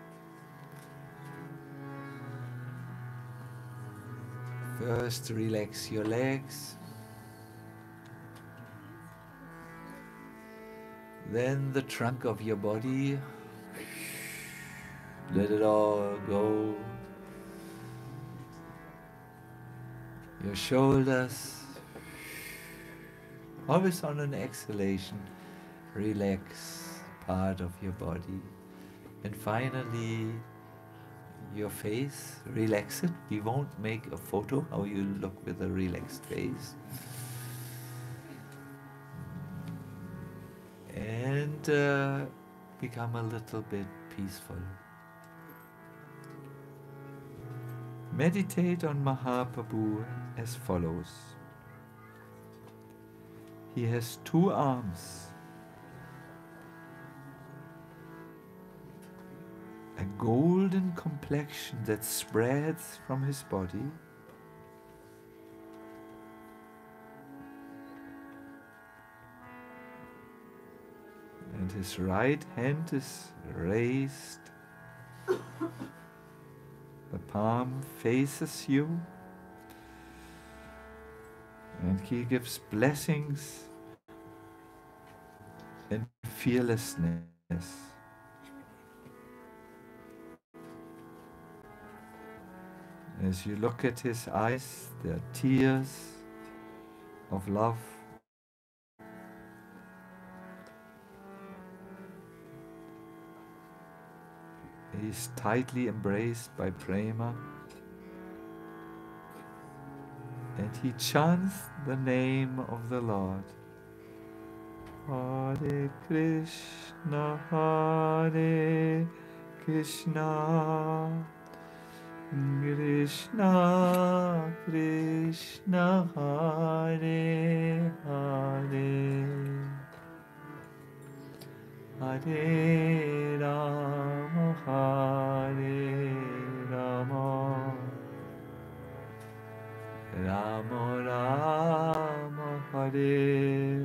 First, relax your legs. Then the trunk of your body, let it all go. Your shoulders, always on an exhalation, relax part of your body. And finally, your face, relax it. We won't make a photo how you look with a relaxed face. And become a little bit peaceful. Meditate on Mahaprabhu as follows. He has two arms, a golden complexion that spreads from his body, and his right hand is raised. The palm faces you, and he gives blessings and fearlessness. As you look at his eyes, there are tears of love. He is tightly embraced by Prema, and he chants the name of the Lord. Hare Krishna, Hare Krishna, Krishna Krishna, Hare Hare, Adi Ramo, Adi Ramo, Ramo Ramo, Adi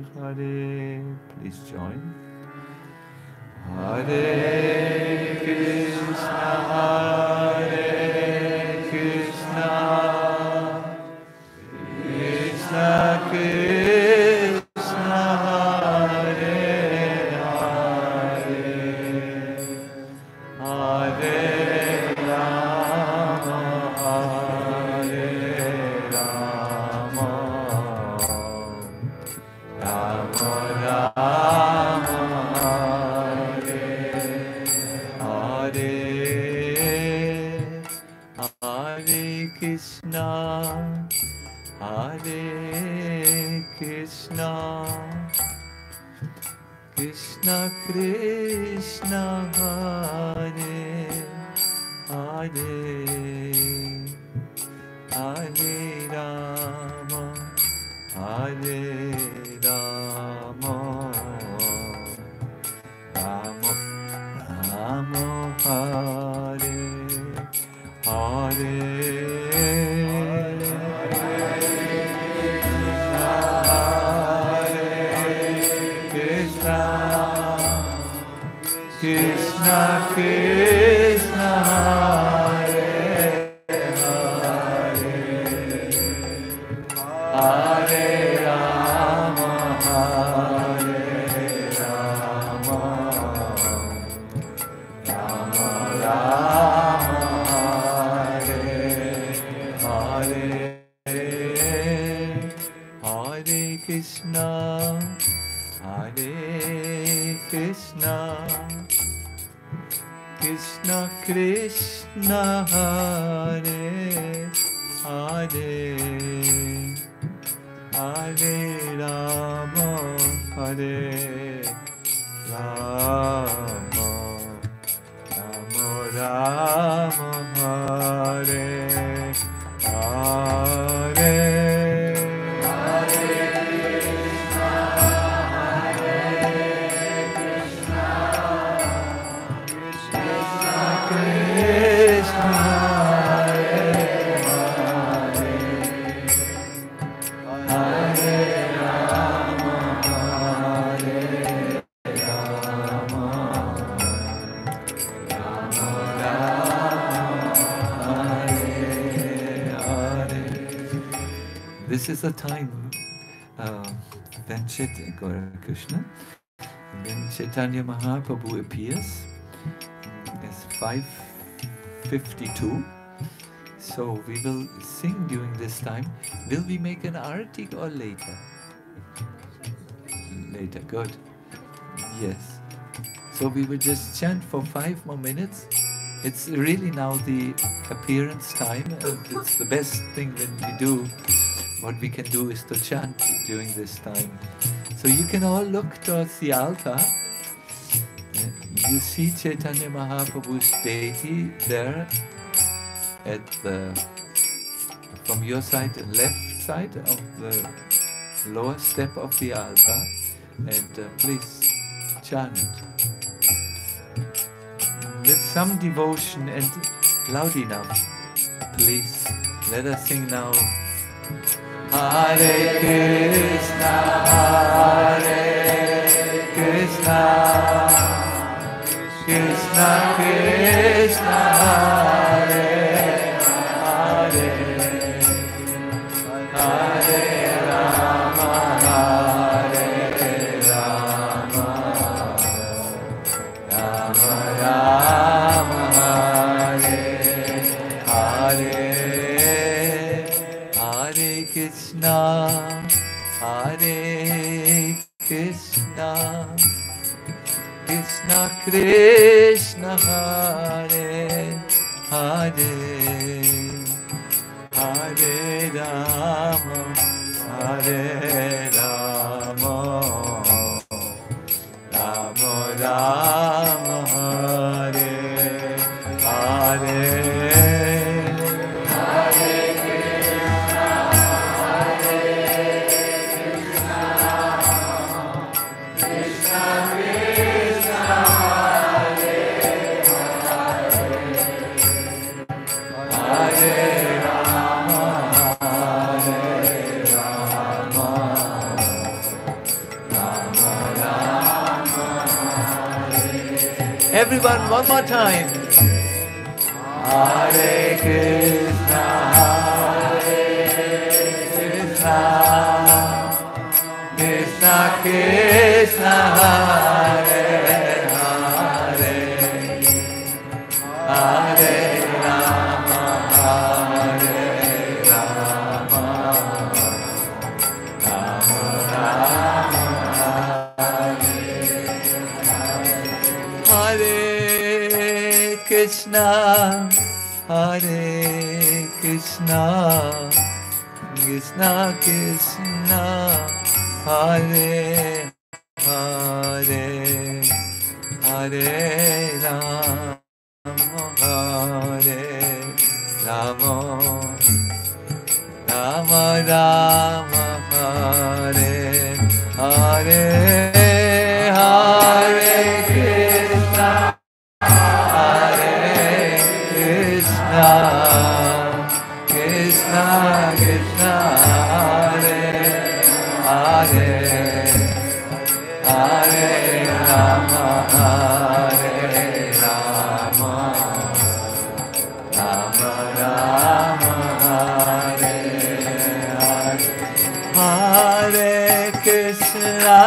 This is the time when Chaitanya Mahaprabhu appears. It's 5:52, so we will sing during this time. Will we make an arati or later? Later, good. Yes. So we will just chant for 5 more minutes. It's really now the appearance time, and it's the best thing when we do. What we can do is to chant during this time. So you can all look towards the altar. You see Chaitanya Mahaprabhu's deity there at the, from your side, left side of the lower step of the altar. And please chant with some devotion and loud enough. Please, let us sing now. Hare Krishna, Hare Krishna, Krishna Krishna, Hare Hare, Hare Rama, Hare Rama, Rama Rama, Hare Hare. Krishna, Hare Krishna, Krishna Krishna, Hare Hare, Hare Rama, Hare Rama, Rama Rama, Hare Hare. Hare Rama, Hare Rama. everyone, one more time. Hare Krishna, Hare Krishna, Krishna Krishna, Hare Hare, Hare Krishna, Hare Krishna, Krishna Krishna, Hare Hare, Hare Rama, Hare Rama, Rama Rama, Hare Hare, Hare Krishna, Hare Krishna, Krishna Krishna, Hare Hare, Hare Rama, Hare Rama, Rama Rama, Hare Hare, Hare Krishna,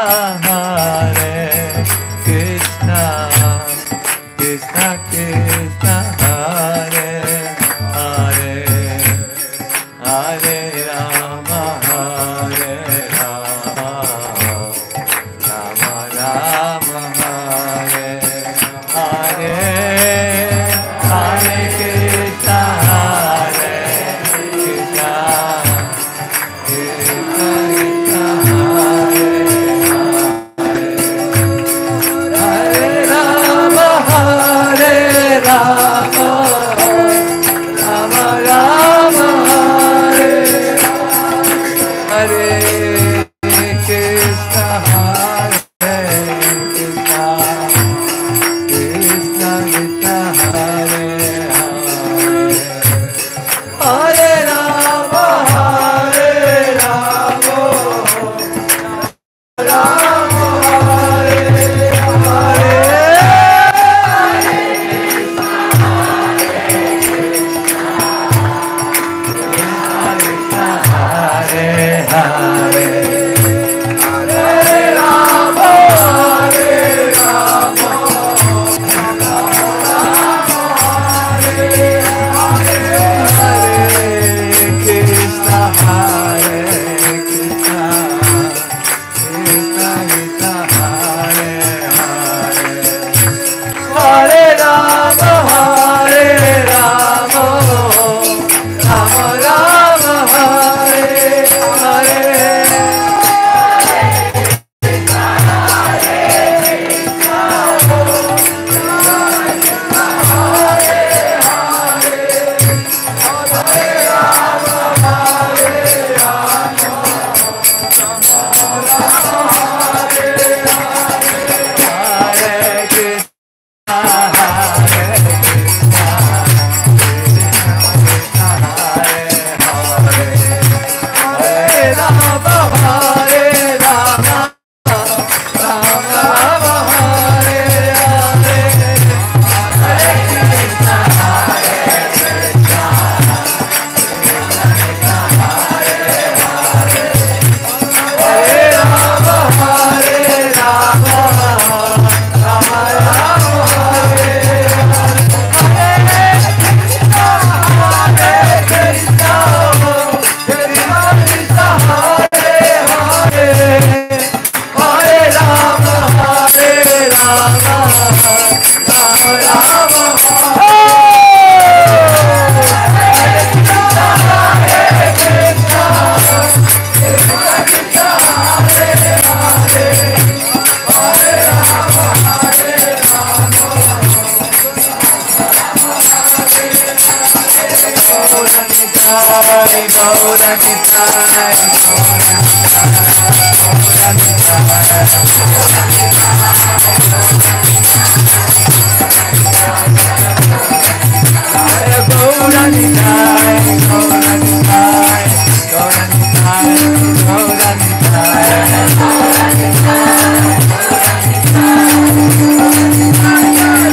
Hare Krishna, Krishna Krishna, Hare Hare, Hare Rama, Hare Rama, Rama Rama, Hare Hare, Hare Krishna, Hare Krishna, Krishna Krishna,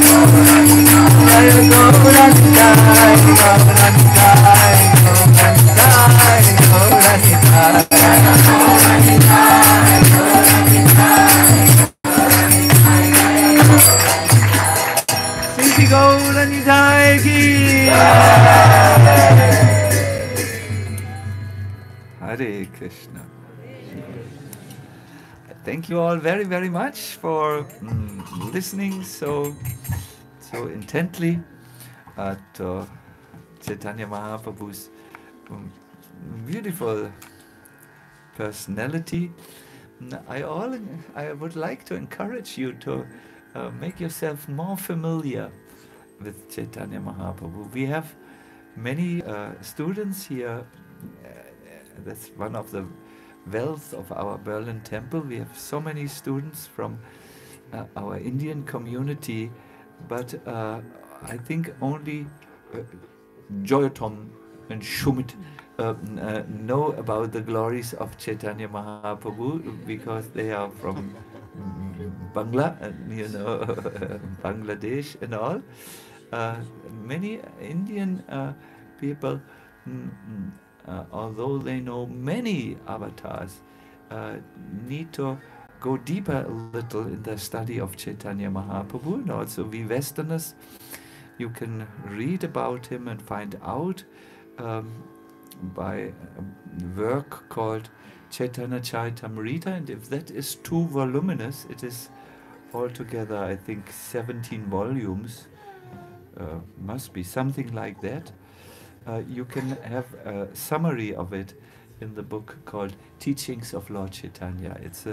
Hare Hare Krishna. Thank you all very, very much for listening so intently at Chaitanya Mahaprabhu's beautiful personality. I would like to encourage you to make yourself more familiar with Chaitanya Mahaprabhu. We have many students here. That's one of the wealth of our Berlin temple. We have so many students from our Indian community, but I think only Joyotom and Shumit know about the glories of Chaitanya Mahaprabhu, because they are from Bangladesh and all. Many Indian people, although they know many avatars, need to go deeper a little in the study of Chaitanya Mahaprabhu. And also we Westerners, you can read about him and find out by a work called Chaitanya Charitamrita, and if that is too voluminous, it is altogether, I think, 17 volumes, must be something like that. You can have a summary of it in the book called Teachings of Lord Chaitanya. It's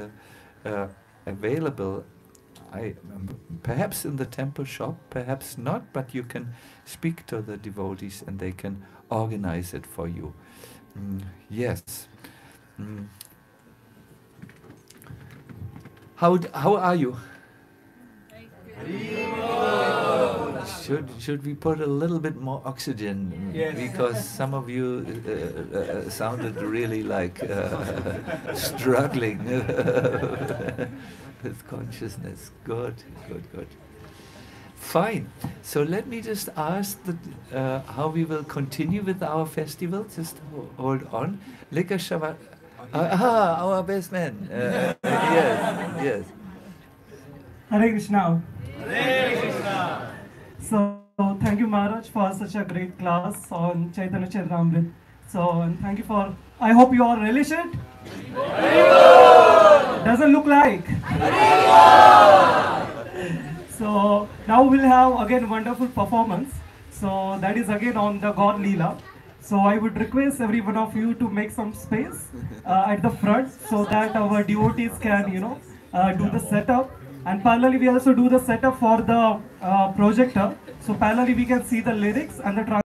available, perhaps in the temple shop, perhaps not, but you can speak to the devotees and they can organize it for you. Yes. How are you? Should we put a little bit more oxygen? Yes. Because some of you sounded really like struggling with consciousness. Good, good, good. Fine. So let me just ask that, how we will continue with our festival. Just hold on. Lika Shabbat. Our best man. Yes, yes. Hare Krishna. Hare Krishna. So, thank you, Maharaj, for such a great class on Chaitanya Charitamrita. So, and thank you for... I hope you all relish it. Doesn't look like. So, now we'll have again wonderful performance. So, that is again on the God Leela. So, I would request every one of you to make some space at the front, so that our devotees can, you know, do the setup. And parallelly, we also do the setup for the projector. So parallelly, we can see the lyrics and the translation.